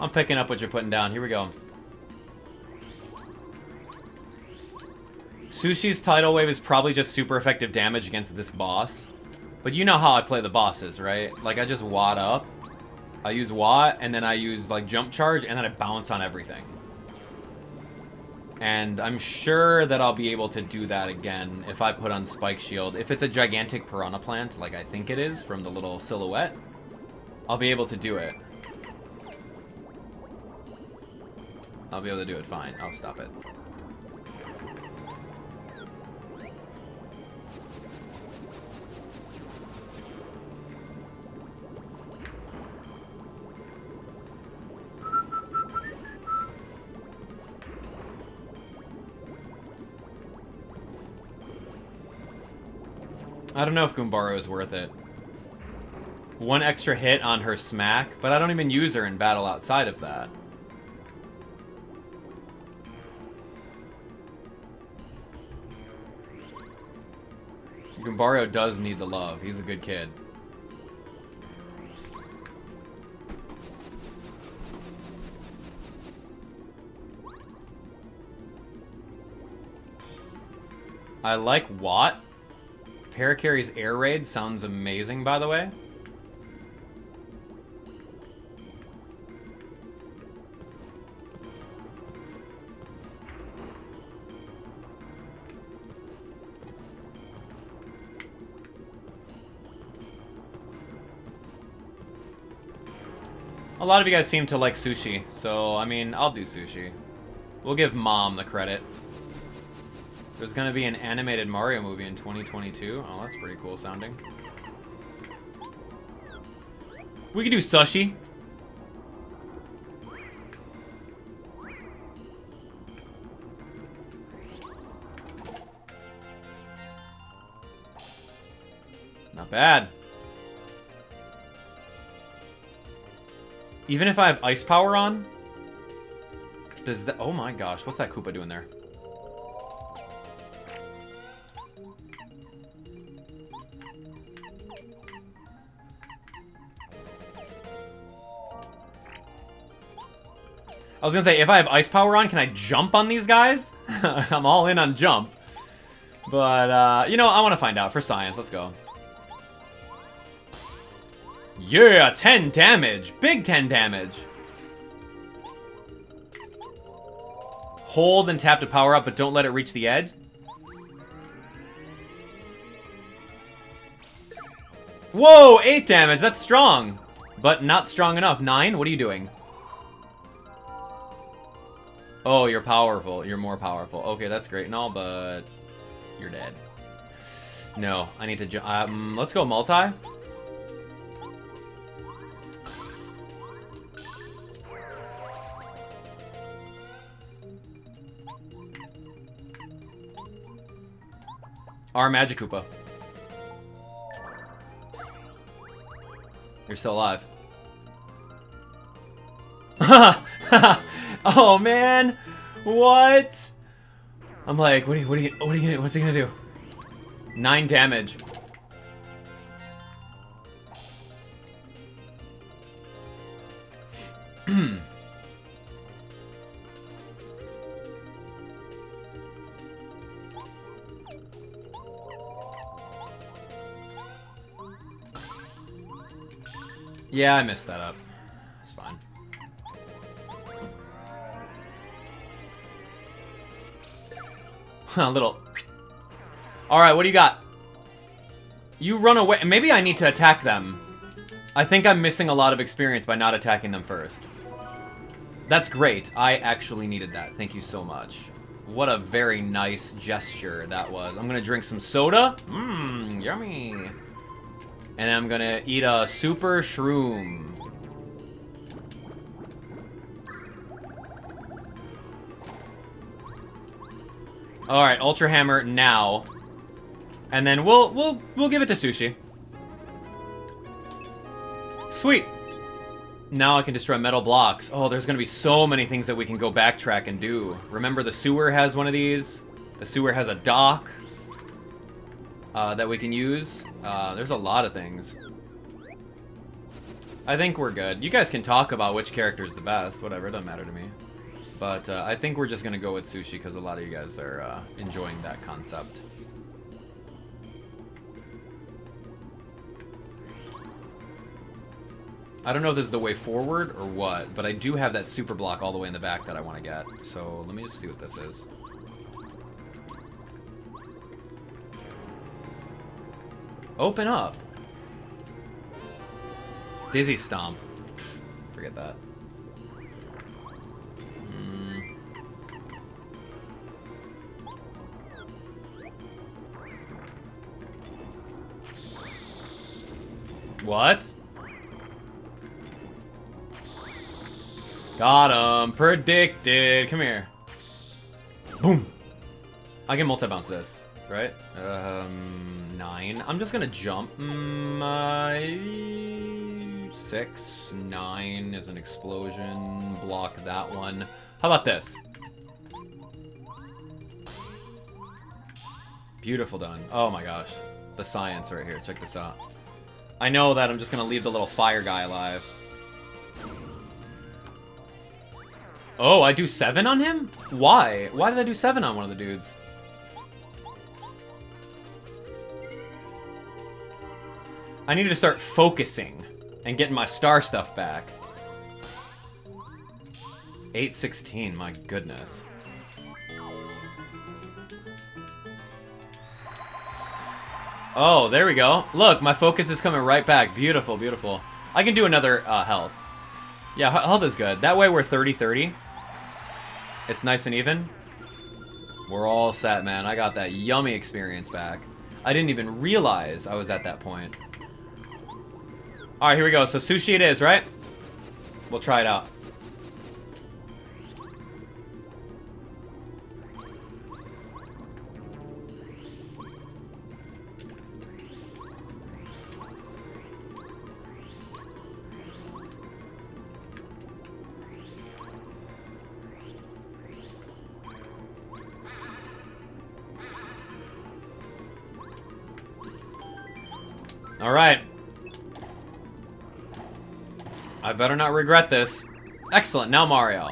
I'm picking up what you're putting down. Here we go. Sushi's Tidal Wave is probably just super effective damage against this boss. But you know how I play the bosses, right? Like, I just Watt up. I use Watt, and then I use, like, Jump Charge, and then I bounce on everything. And I'm sure that I'll be able to do that again if I put on Spike Shield. If it's a gigantic piranha plant, like I think it is from the little silhouette, I'll be able to do it. I'll be able to do it fine. I'll stop it. I don't know if Goombario is worth it. One extra hit on her smack, but I don't even use her in battle outside of that. Goombario does need the love. He's a good kid. I like Watt. Parakarry's air raid sounds amazing, by the way. A lot of you guys seem to like Sushi, so, I mean, I'll do Sushi. We'll give Mom the credit. There's gonna be an animated Mario movie in twenty twenty-two. Oh, that's pretty cool sounding. We could do Sushi. Not bad. Even if I have Ice Power on, Does that... Oh my gosh, what's that Koopa doing there? I was gonna say, if I have ice power on, can I jump on these guys? I'm all in on jump. But, uh, you know, I want to find out for science. Let's go. Yeah, ten damage. Big ten damage. Hold and tap to power up, but don't let it reach the edge. Whoa, eight damage. That's strong. But not strong enough. Nine, what are you doing? Oh, you're powerful. You're more powerful. Okay, that's great and all, but you're dead. No, I need to jump. Um, let's go multi. Our Magikoopa. You're still alive. Oh man, what? I'm like, what are you, what are you, what are you, what's he gonna do? Nine damage. Yeah, I messed that up. It's fine. A little. Alright, what do you got? You run away. Maybe I need to attack them. I think I'm missing a lot of experience by not attacking them first. That's great. I actually needed that. Thank you so much. What a very nice gesture that was. I'm gonna drink some soda. Mmm, yummy. And I'm gonna eat a super shroom. All right, Ultra Hammer now, and then we'll we'll we'll give it to Sushi. Sweet. Now I can destroy metal blocks. Oh, there's gonna be so many things that we can go backtrack and do. Remember, the sewer has one of these. The sewer has a dock uh, that we can use. Uh, there's a lot of things. I think we're good. You guys can talk about which character is the best. Whatever, it doesn't matter to me. But uh, I think we're just gonna go with Sushi because a lot of you guys are uh, enjoying that concept. I don't know if this is the way forward or what, but I do have that super block all the way in the back that I wanna get. So let me just see what this is. Open up. Dizzy Stomp. Forget that. What? Got him. Predicted. Come here. Boom. I can multi-bounce this, right? Um, nine. I'm just gonna jump. My six, nine is an explosion. Block that one. How about this? Beautiful done. Oh my gosh. The science right here. Check this out. I know that I'm just gonna leave the little fire guy alive. Oh, I do seven on him? Why? Why did I do seven on one of the dudes? I needed to start focusing and getting my star stuff back. eight sixteen, my goodness. Oh, there we go. Look, my focus is coming right back. Beautiful, beautiful. I can do another uh, health. Yeah, health is good. That way we're thirty thirty. It's nice and even. We're all set, man. I got that yummy experience back. I didn't even realize I was at that point. All right, here we go. So Sushi it is, right? We'll try it out. Alright. I better not regret this. Excellent, now Mario.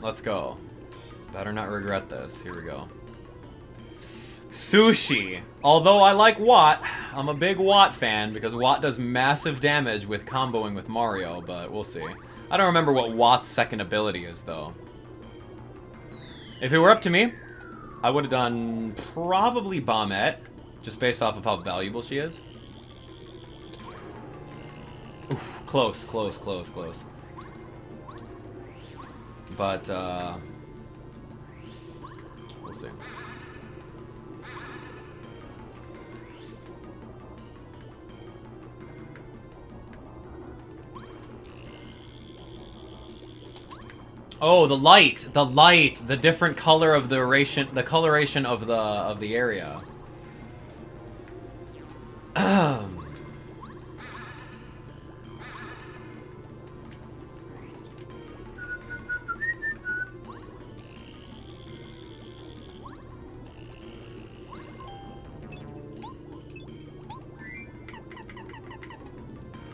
Let's go. Better not regret this. Here we go. Sushi. Although I like Watt, I'm a big Watt fan because Watt does massive damage with comboing with Mario, but we'll see. I don't remember what Watt's second ability is, though. If it were up to me, I would have done probably Bombette, just based off of how valuable she is. Oof, close, close, close, close. But, uh... we'll see. Oh, the light, the light, the different color of the ration, the coloration of the of the area. Um.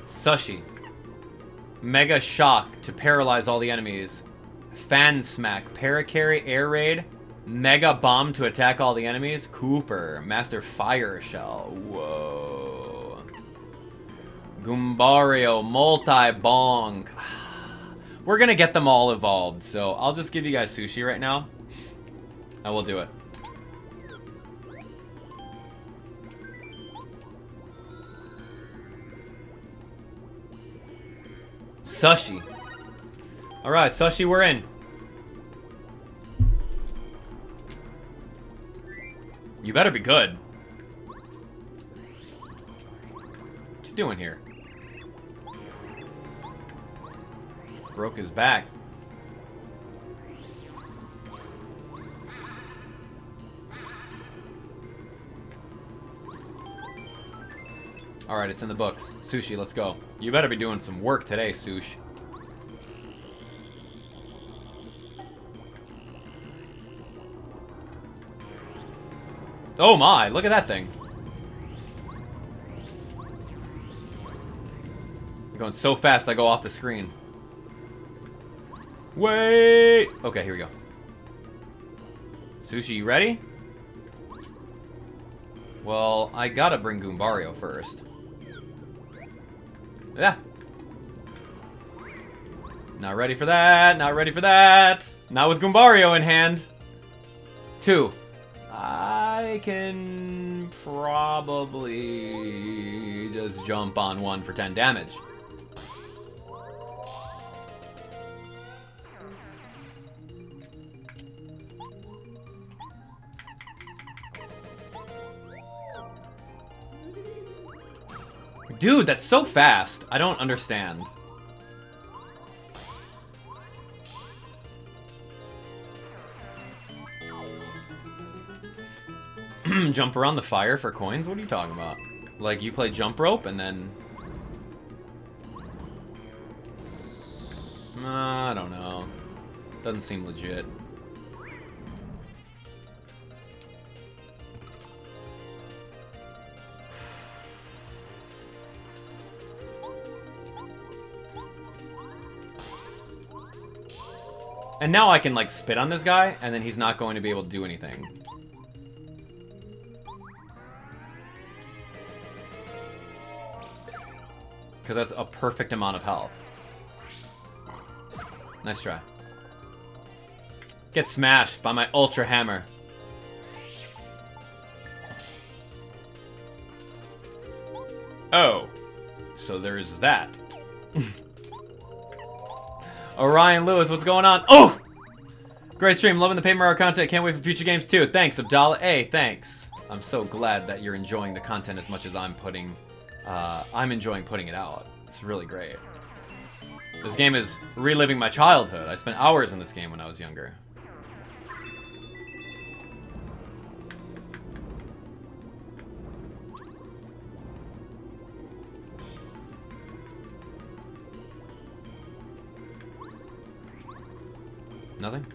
Sushi. Mega shock to paralyze all the enemies. Fan Smack, Parakarry, Air Raid, Mega Bomb to attack all the enemies, Cooper, Master Fire Shell, whoa. Goombario, Multi Bonk. We're gonna get them all evolved, so I'll just give you guys Sushi right now. I will do it. Sushi. Alright, Sushi, we're in. You better be good. What you doing here? Broke his back. Alright, it's in the books. Sushi, let's go. You better be doing some work today, Sushi. Oh my, look at that thing. I'm going so fast I go off the screen. Wait! Okay, here we go. Sushi, you ready? Well, I gotta bring Goombario first. Yeah. Not ready for that, not ready for that. Not with Goombario in hand. Two. I can probably just jump on one for ten damage. Dude, that's so fast. I don't understand. Jump around the fire for coins? What are you talking about? Like, you play jump rope and then... Uh, I don't know. Doesn't seem legit. And now I can, like, spit on this guy, and then he's not going to be able to do anything. Because that's a perfect amount of health. Nice try. Get smashed by my Ultra Hammer. Oh. So there is that. Orion Lewis, what's going on? Oh! Great stream. Loving the Paper Mario content. Can't wait for future games too. Thanks, Abdallah. Hey, thanks. I'm so glad that you're enjoying the content as much as I'm putting... Uh, I'm enjoying putting it out. It's really great. This game is reliving my childhood. I spent hours in this game when I was younger. Nothing?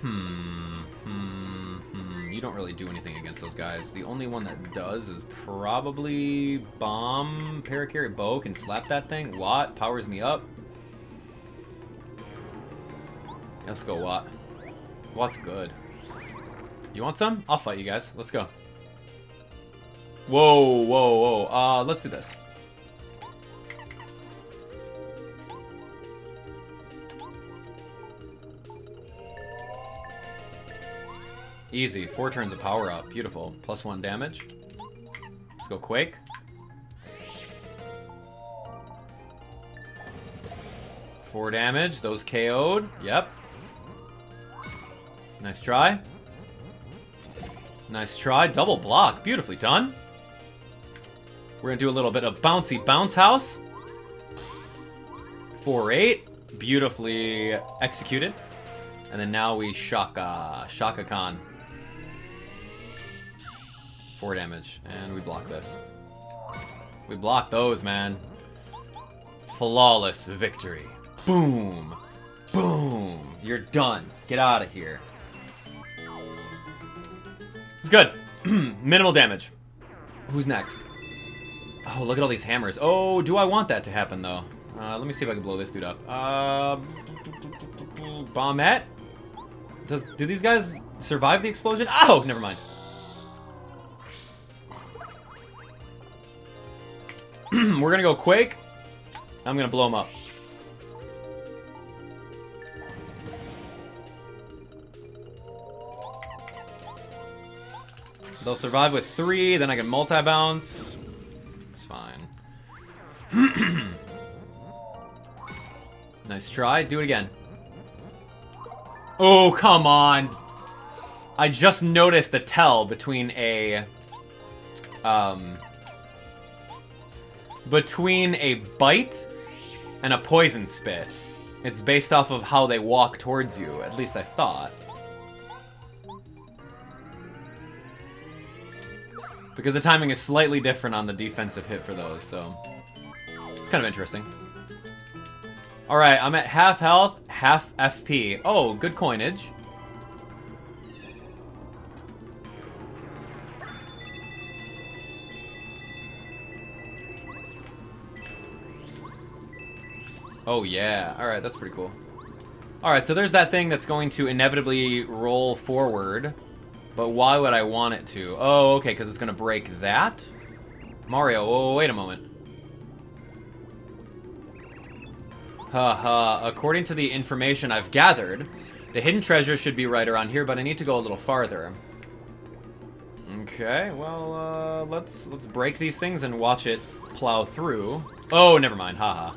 Hmm. Hmm. Hmm. you don't really do anything against those guys. The only one that does is probably Bomb. Parakarry Bow can slap that thing. Watt powers me up. Let's go, Watt. Watt's good. You want some? I'll fight you guys. Let's go. Whoa, whoa, whoa. Uh, let's do this. Easy. Four turns of power up. Beautiful. Plus one damage. Let's go Quake. Four damage. Those K O'd. Yep. Nice try. Nice try. Double block. Beautifully done. We're going to do a little bit of bouncy bounce house. four eight. Beautifully executed. And then now we Shaka. Shaka Khan. Four damage. And we block this. We block those, man. Flawless victory. Boom. Boom. You're done. Get out of here. It's good. Minimal damage. Who's next? Oh, look at all these hammers. Oh, do I want that to happen, though? Uh, let me see if I can blow this dude up. Uh, Bombette? Does, do these guys survive the explosion? Oh, never mind. We're going to go Quake. I'm going to blow him up. They'll survive with three, then I can multi-bounce. It's fine. Nice try. Do it again. Oh, come on. I just noticed the tell between a... Um... Between a bite and a poison spit. It's based off of how they walk towards you. At least I thought. Because the timing is slightly different on the defensive hit for those, so... It's kind of interesting. Alright, I'm at half health, half F P. Oh, good coinage. Oh yeah, alright, that's pretty cool. Alright, so there's that thing that's going to inevitably roll forward. But why would I want it to? Oh, okay, because it's going to break that? Mario, oh, wait a moment. Haha, according to the information I've gathered, the hidden treasure should be right around here, but I need to go a little farther. Okay, well, uh, let's, let's break these things and watch it plow through. Oh, never mind, haha.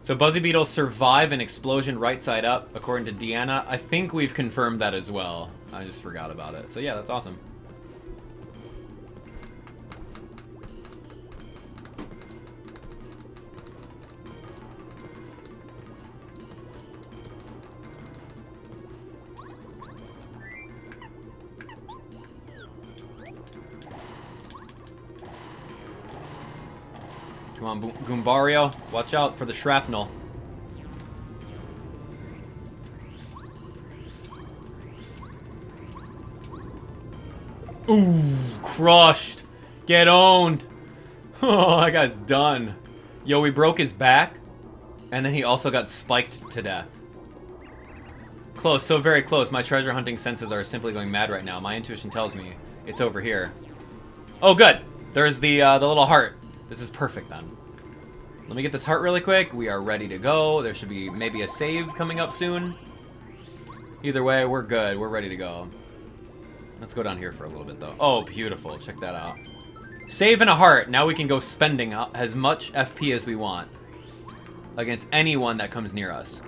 So Buzzy Beetles survive an explosion right side up, according to Deanna. I think we've confirmed that as well. I just forgot about it. So yeah, that's awesome. Come on, Goombario. Watch out for the shrapnel. Ooh, crushed. Get owned. Oh, that guy's done. Yo, we broke his back, and then he also got spiked to death. Close, so very close. My treasure hunting senses are simply going mad right now. My intuition tells me it's over here. Oh, good. There's the, uh, the little heart. This is perfect, then. Let me get this heart really quick. We are ready to go. There should be maybe a save coming up soon. Either way, we're good. We're ready to go. Let's go down here for a little bit, though. Oh, beautiful. Check that out. Save and a heart. Now we can go spending as much F P as we want against anyone that comes near us.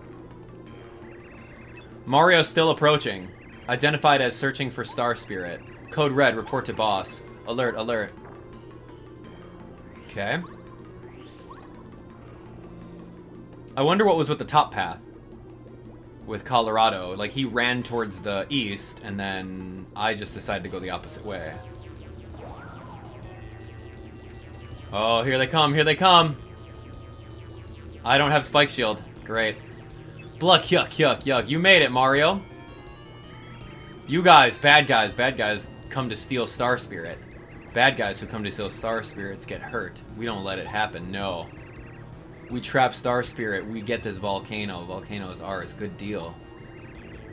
Mario's still approaching. Identified as searching for Star Spirit. Code Red. Report to boss. Alert, alert. Okay. I wonder what was with the top path with Kolorado. Like, he ran towards the east, and then I just decided to go the opposite way. Oh, here they come, here they come! I don't have Spike Shield. Great. Look, yuck, yuck, yuck. You made it, Mario. You guys, bad guys, bad guys, come to steal Star Spirit. Bad guys who come to steal Star Spirits get hurt. We don't let it happen, no. We trap Star Spirit, we get this volcano. Volcano is ours, good deal.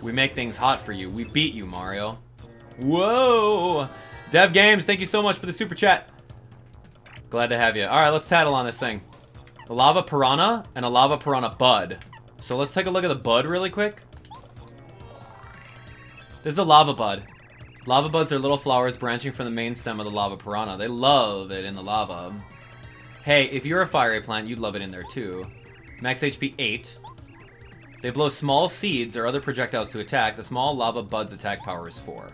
We make things hot for you. We beat you, Mario. Whoa! Dev Games, thank you so much for the super chat. Glad to have you. Alright, let's tattle on this thing. A Lava Piranha and a Lava Piranha Bud. So let's take a look at the Bud really quick. This is a Lava Bud. Lava Buds are little flowers branching from the main stem of the Lava Piranha. They love it in the lava. Hey, if you're a fiery plant, you'd love it in there too. Max H P eight. They blow small seeds or other projectiles to attack. The small Lava Bud's attack power is four.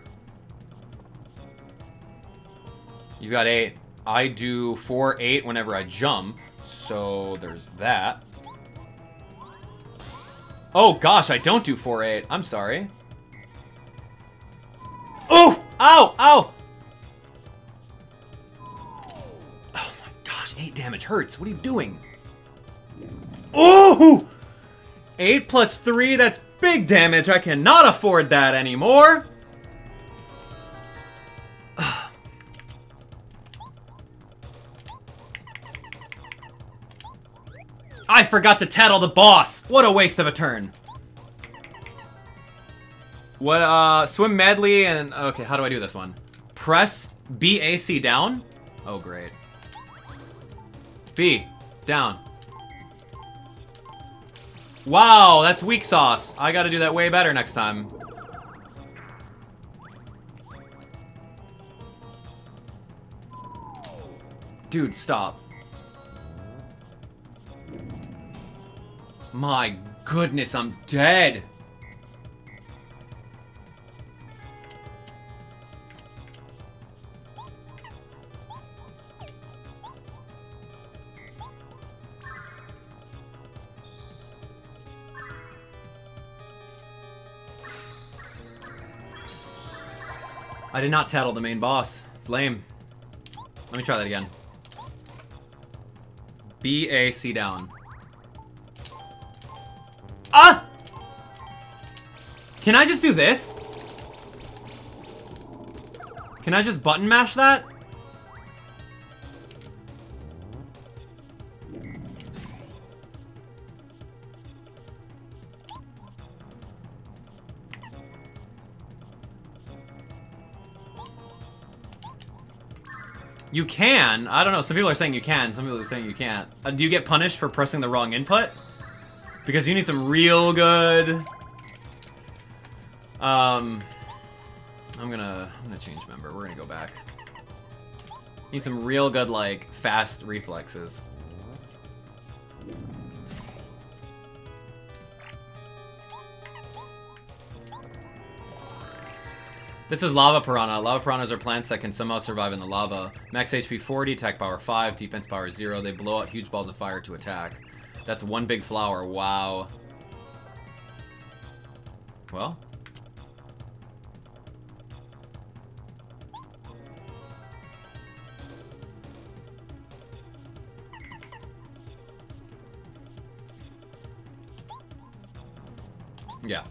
You've got eight. I do four, eight whenever I jump. So there's that. Oh gosh, I don't do four, eight. I'm sorry. Oh! Ow! Ow! Oh my gosh, eight damage hurts. What are you doing? Oh! eight plus three, that's big damage. I cannot afford that anymore. I forgot to tattle the boss. What a waste of a turn. What, uh, swim madly and... Okay, how do I do this one? Press B A C down. Oh, great. B, down. Wow, that's weak sauce. I gotta do that way better next time. Dude, stop. My goodness, I'm dead. I did not tattle the main boss. It's lame. Let me try that again. B A C down. Ah! Can I just do this? Can I just button mash that? You can. I don't know. Some people are saying you can. Some people are saying you can't. Uh, do you get punished for pressing the wrong input? Because you need some real good... Um... I'm gonna... I'm gonna change member. We're gonna go back. Need some real good, like, fast reflexes. This is Lava Piranha. Lava Piranhas are plants that can somehow survive in the lava. Max H P forty, attack power five, defense power zero. They blow out huge balls of fire to attack. That's one big flower. Wow. Well. Yeah.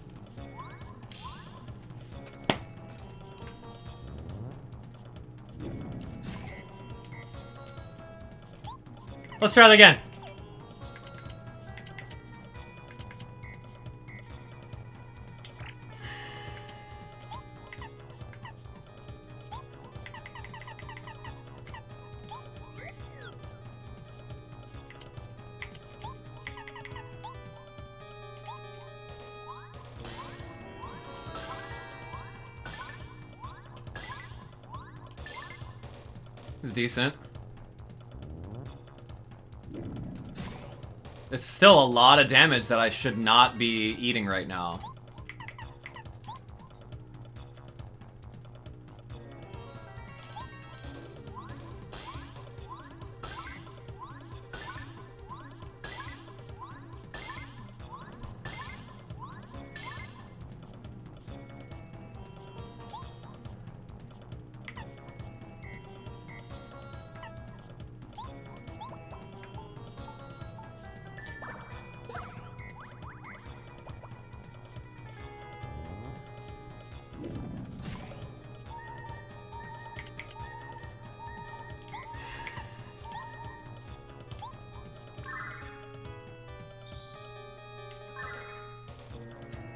Let's try that again. It's decent. It's still a lot of damage that I should not be eating right now.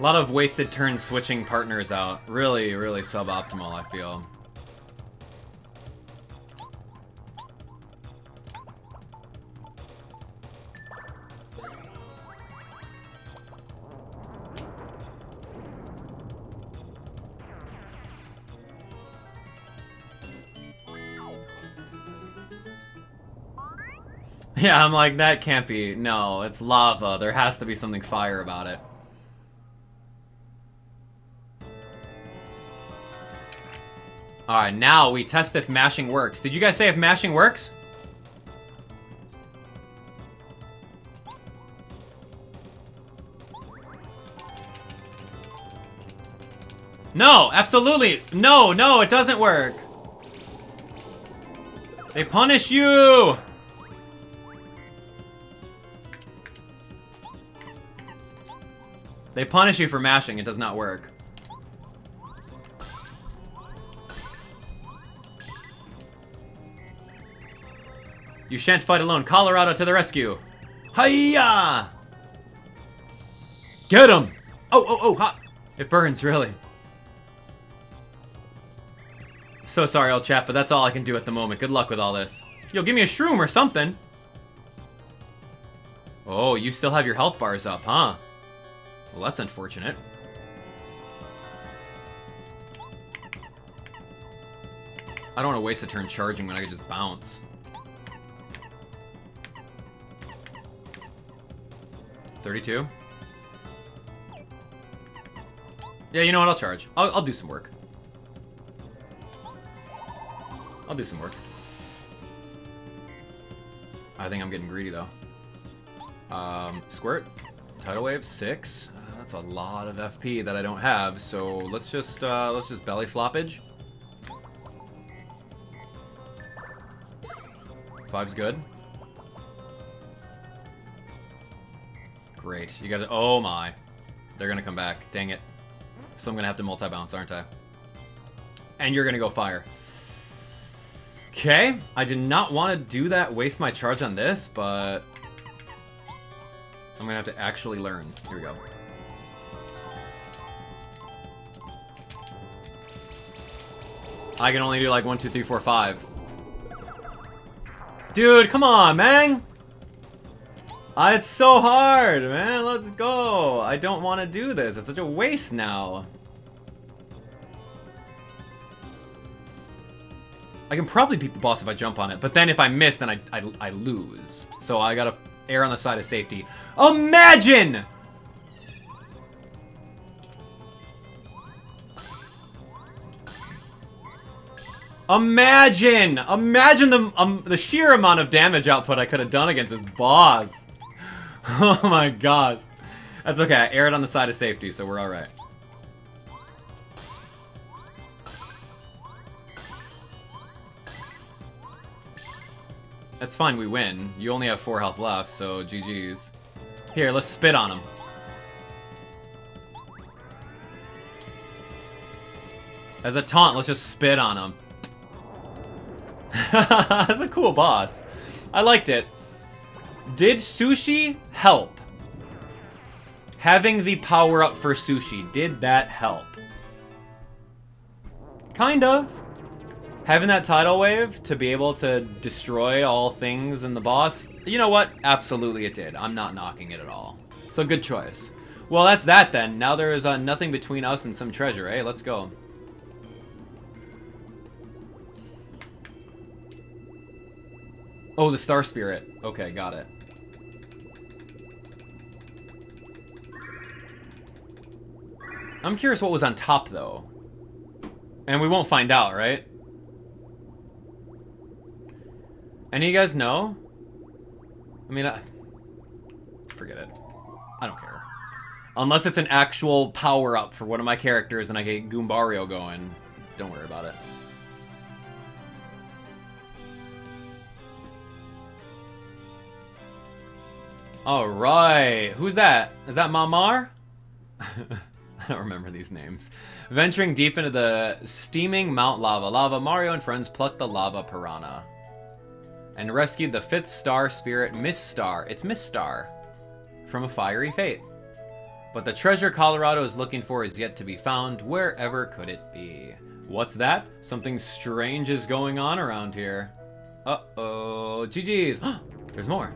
A lot of wasted turns switching partners out. Really, really suboptimal, I feel. Yeah, I'm like, that can't be. No, it's lava. There has to be something fire about it. Alright, now we test if mashing works. Did you guys say if mashing works? No, absolutely. No, no, it doesn't work. They punish you. They punish you for mashing. It does not work. You shan't fight alone. Kolorado to the rescue. Hiya! Get him! Oh, oh, oh, hot. It burns, really. So sorry, old chap, but that's all I can do at the moment. Good luck with all this. Yo, give me a shroom or something. Oh, you still have your health bars up, huh? Well, that's unfortunate. I don't want to waste a turn charging when I could just bounce. thirty-two. Yeah, you know what? I'll charge. I'll, I'll do some work. I'll do some work. I think I'm getting greedy, though. Um, squirt. Tidal wave, six. Uh, that's a lot of F P that I don't have, so let's just, uh, let's just belly floppage. Five's good. Great. You guys, oh my. They're gonna come back. Dang it. So I'm gonna have to multi-bounce, aren't I? And you're gonna go fire. Okay. I did not want to do that, waste my charge on this, but I'm gonna have to actually learn. Here we go. I can only do like one, two, three, four, five. Dude, come on, man! Uh, it's so hard, man. Let's go. I don't want to do this. It's such a waste now. I can probably beat the boss if I jump on it, but then if I miss, then I, I, I lose. So I gotta err on the side of safety. Imagine! Imagine! Imagine the, um, the sheer amount of damage output I could have done against this boss. Oh my gosh. That's okay, I aired on the side of safety, so we're alright. That's fine, we win. You only have four health left, so G G's. Here, let's spit on him. As a taunt, let's just spit on him. That's a cool boss. I liked it. Did Sushi help? Having the power up for Sushi, did that help? Kind of. Having that tidal wave to be able to destroy all things in the boss, you know what? Absolutely it did. I'm not knocking it at all. So good choice. Well, that's that then. Now there is uh, nothing between us and some treasure, eh? Let's go. Oh, the Star Spirit. Okay, got it. I'm curious what was on top, though. And we won't find out, right? Any of you guys know? I mean, I... forget it. I don't care. Unless it's an actual power-up for one of my characters and I get Goombario going. Don't worry about it. Alright, who's that? Is that Mamar? I don't remember these names. Venturing deep into the steaming Mount Lava Lava, Mario and friends plucked the Lava Piranha and rescued the fifth star spirit, Misstar. It's Misstar, from a fiery fate. But the treasure Kolorado is looking for is yet to be found. Wherever could it be? What's that? Something strange is going on around here. Uh-oh. G G's. There's more.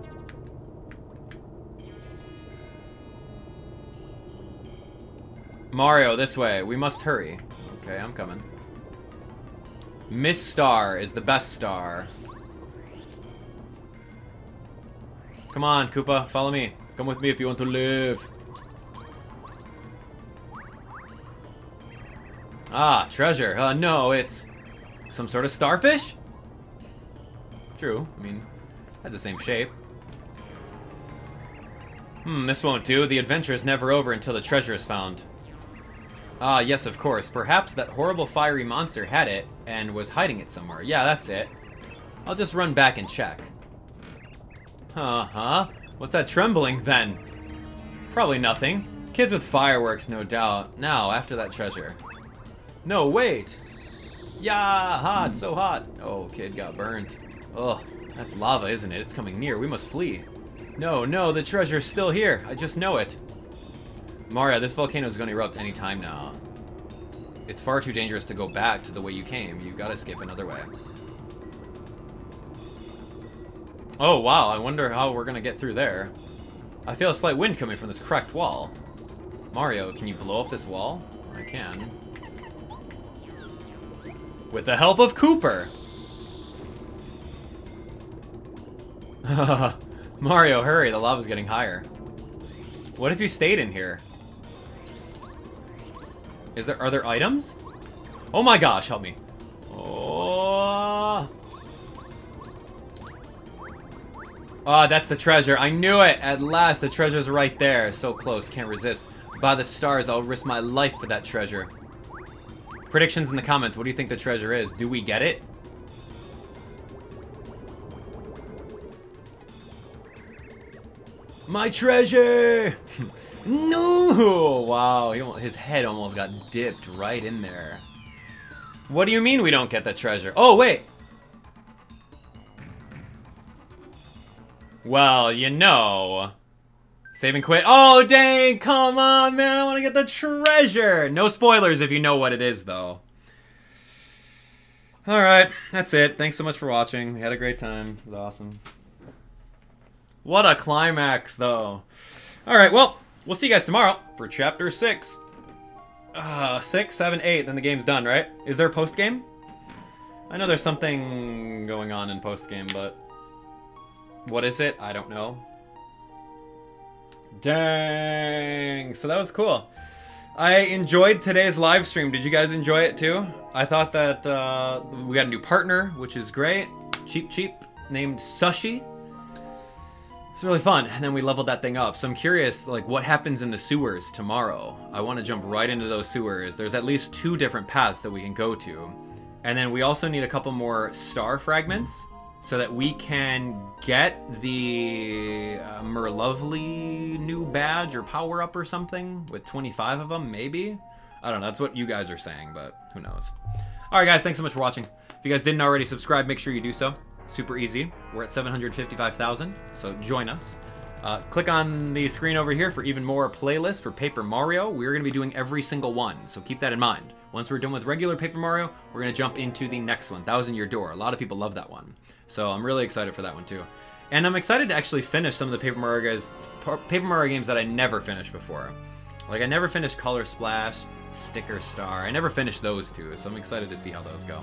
Mario, this way. We must hurry. Okay, I'm coming. Misstar is the best star. Come on, Koopa. Follow me. Come with me if you want to live. Ah, treasure. Uh, no, it's some sort of starfish? True. I mean, that's the same shape. Hmm, this won't do. The adventure is never over until the treasure is found. Ah, yes, of course. Perhaps that horrible fiery monster had it and was hiding it somewhere. Yeah, that's it. I'll just run back and check. Uh-huh. What's that trembling, then? Probably nothing. Kids with fireworks, no doubt. Now, after that treasure. No, wait! Yeah, hot, so hot. Oh, kid got burned. Ugh, that's lava, isn't it? It's coming near. We must flee. No, no, the treasure's still here. I just know it. Mario, this volcano is going to erupt any time now. It's far too dangerous to go back to the way you came. You gotta skip another way. Oh, wow, I wonder how we're gonna get through there. I feel a slight wind coming from this cracked wall. Mario, can you blow up this wall? I can. With the help of Cooper! Mario, hurry, the lava's getting higher. What if you stayed in here? Is there, are there items? Oh my gosh, help me. Oh. Ah, oh, that's the treasure. I knew it. At last, the treasure's right there. So close, can't resist. By the stars, I'll risk my life for that treasure. Predictions in the comments. What do you think the treasure is? Do we get it? My treasure! No! Wow, he almost, his head almost got dipped right in there. What do you mean we don't get the treasure? Oh, wait! Well, you know. Save and quit. Oh, dang! Come on, man! I want to get the treasure! No spoilers if you know what it is, though. Alright, that's it. Thanks so much for watching. We had a great time. It was awesome. What a climax, though. Alright, well, we'll see you guys tomorrow for Chapter six. Uh, six, seven, eight, then the game's done, right? Is there a post-game? I know there's something going on in post-game, but... what is it? I don't know. Dang! So that was cool. I enjoyed today's live stream. Did you guys enjoy it too? I thought that uh, we got a new partner, which is great. Cheap Cheap, named Sushi. It's really fun. And then we leveled that thing up. So I'm curious, like, what happens in the sewers tomorrow? I want to jump right into those sewers. There's at least two different paths that we can go to. And then we also need a couple more star fragments, so that we can get the uh, Merlovely new badge or power-up or something with twenty-five of them, maybe? I don't know, that's what you guys are saying, but who knows. Alright guys, thanks so much for watching. If you guys didn't already subscribe, make sure you do so. Super easy. We're at seven hundred fifty-five thousand, so join us. Uh, click on the screen over here for even more playlists for Paper Mario. We're going to be doing every single one, so keep that in mind. Once we're done with regular Paper Mario, we're going to jump into the next one, Thousand Year Door. A lot of people love that one. So I'm really excited for that one too. And I'm excited to actually finish some of the Paper Mario guys, Paper Mario games that I never finished before. Like I never finished Color Splash, Sticker Star. I never finished those two, so I'm excited to see how those go.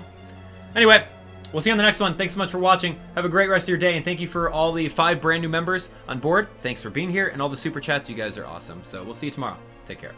Anyway, we'll see you on the next one. Thanks so much for watching. Have a great rest of your day, and thank you for all the five brand new members on board. Thanks for being here, and all the super chats. You guys are awesome. So we'll see you tomorrow. Take care.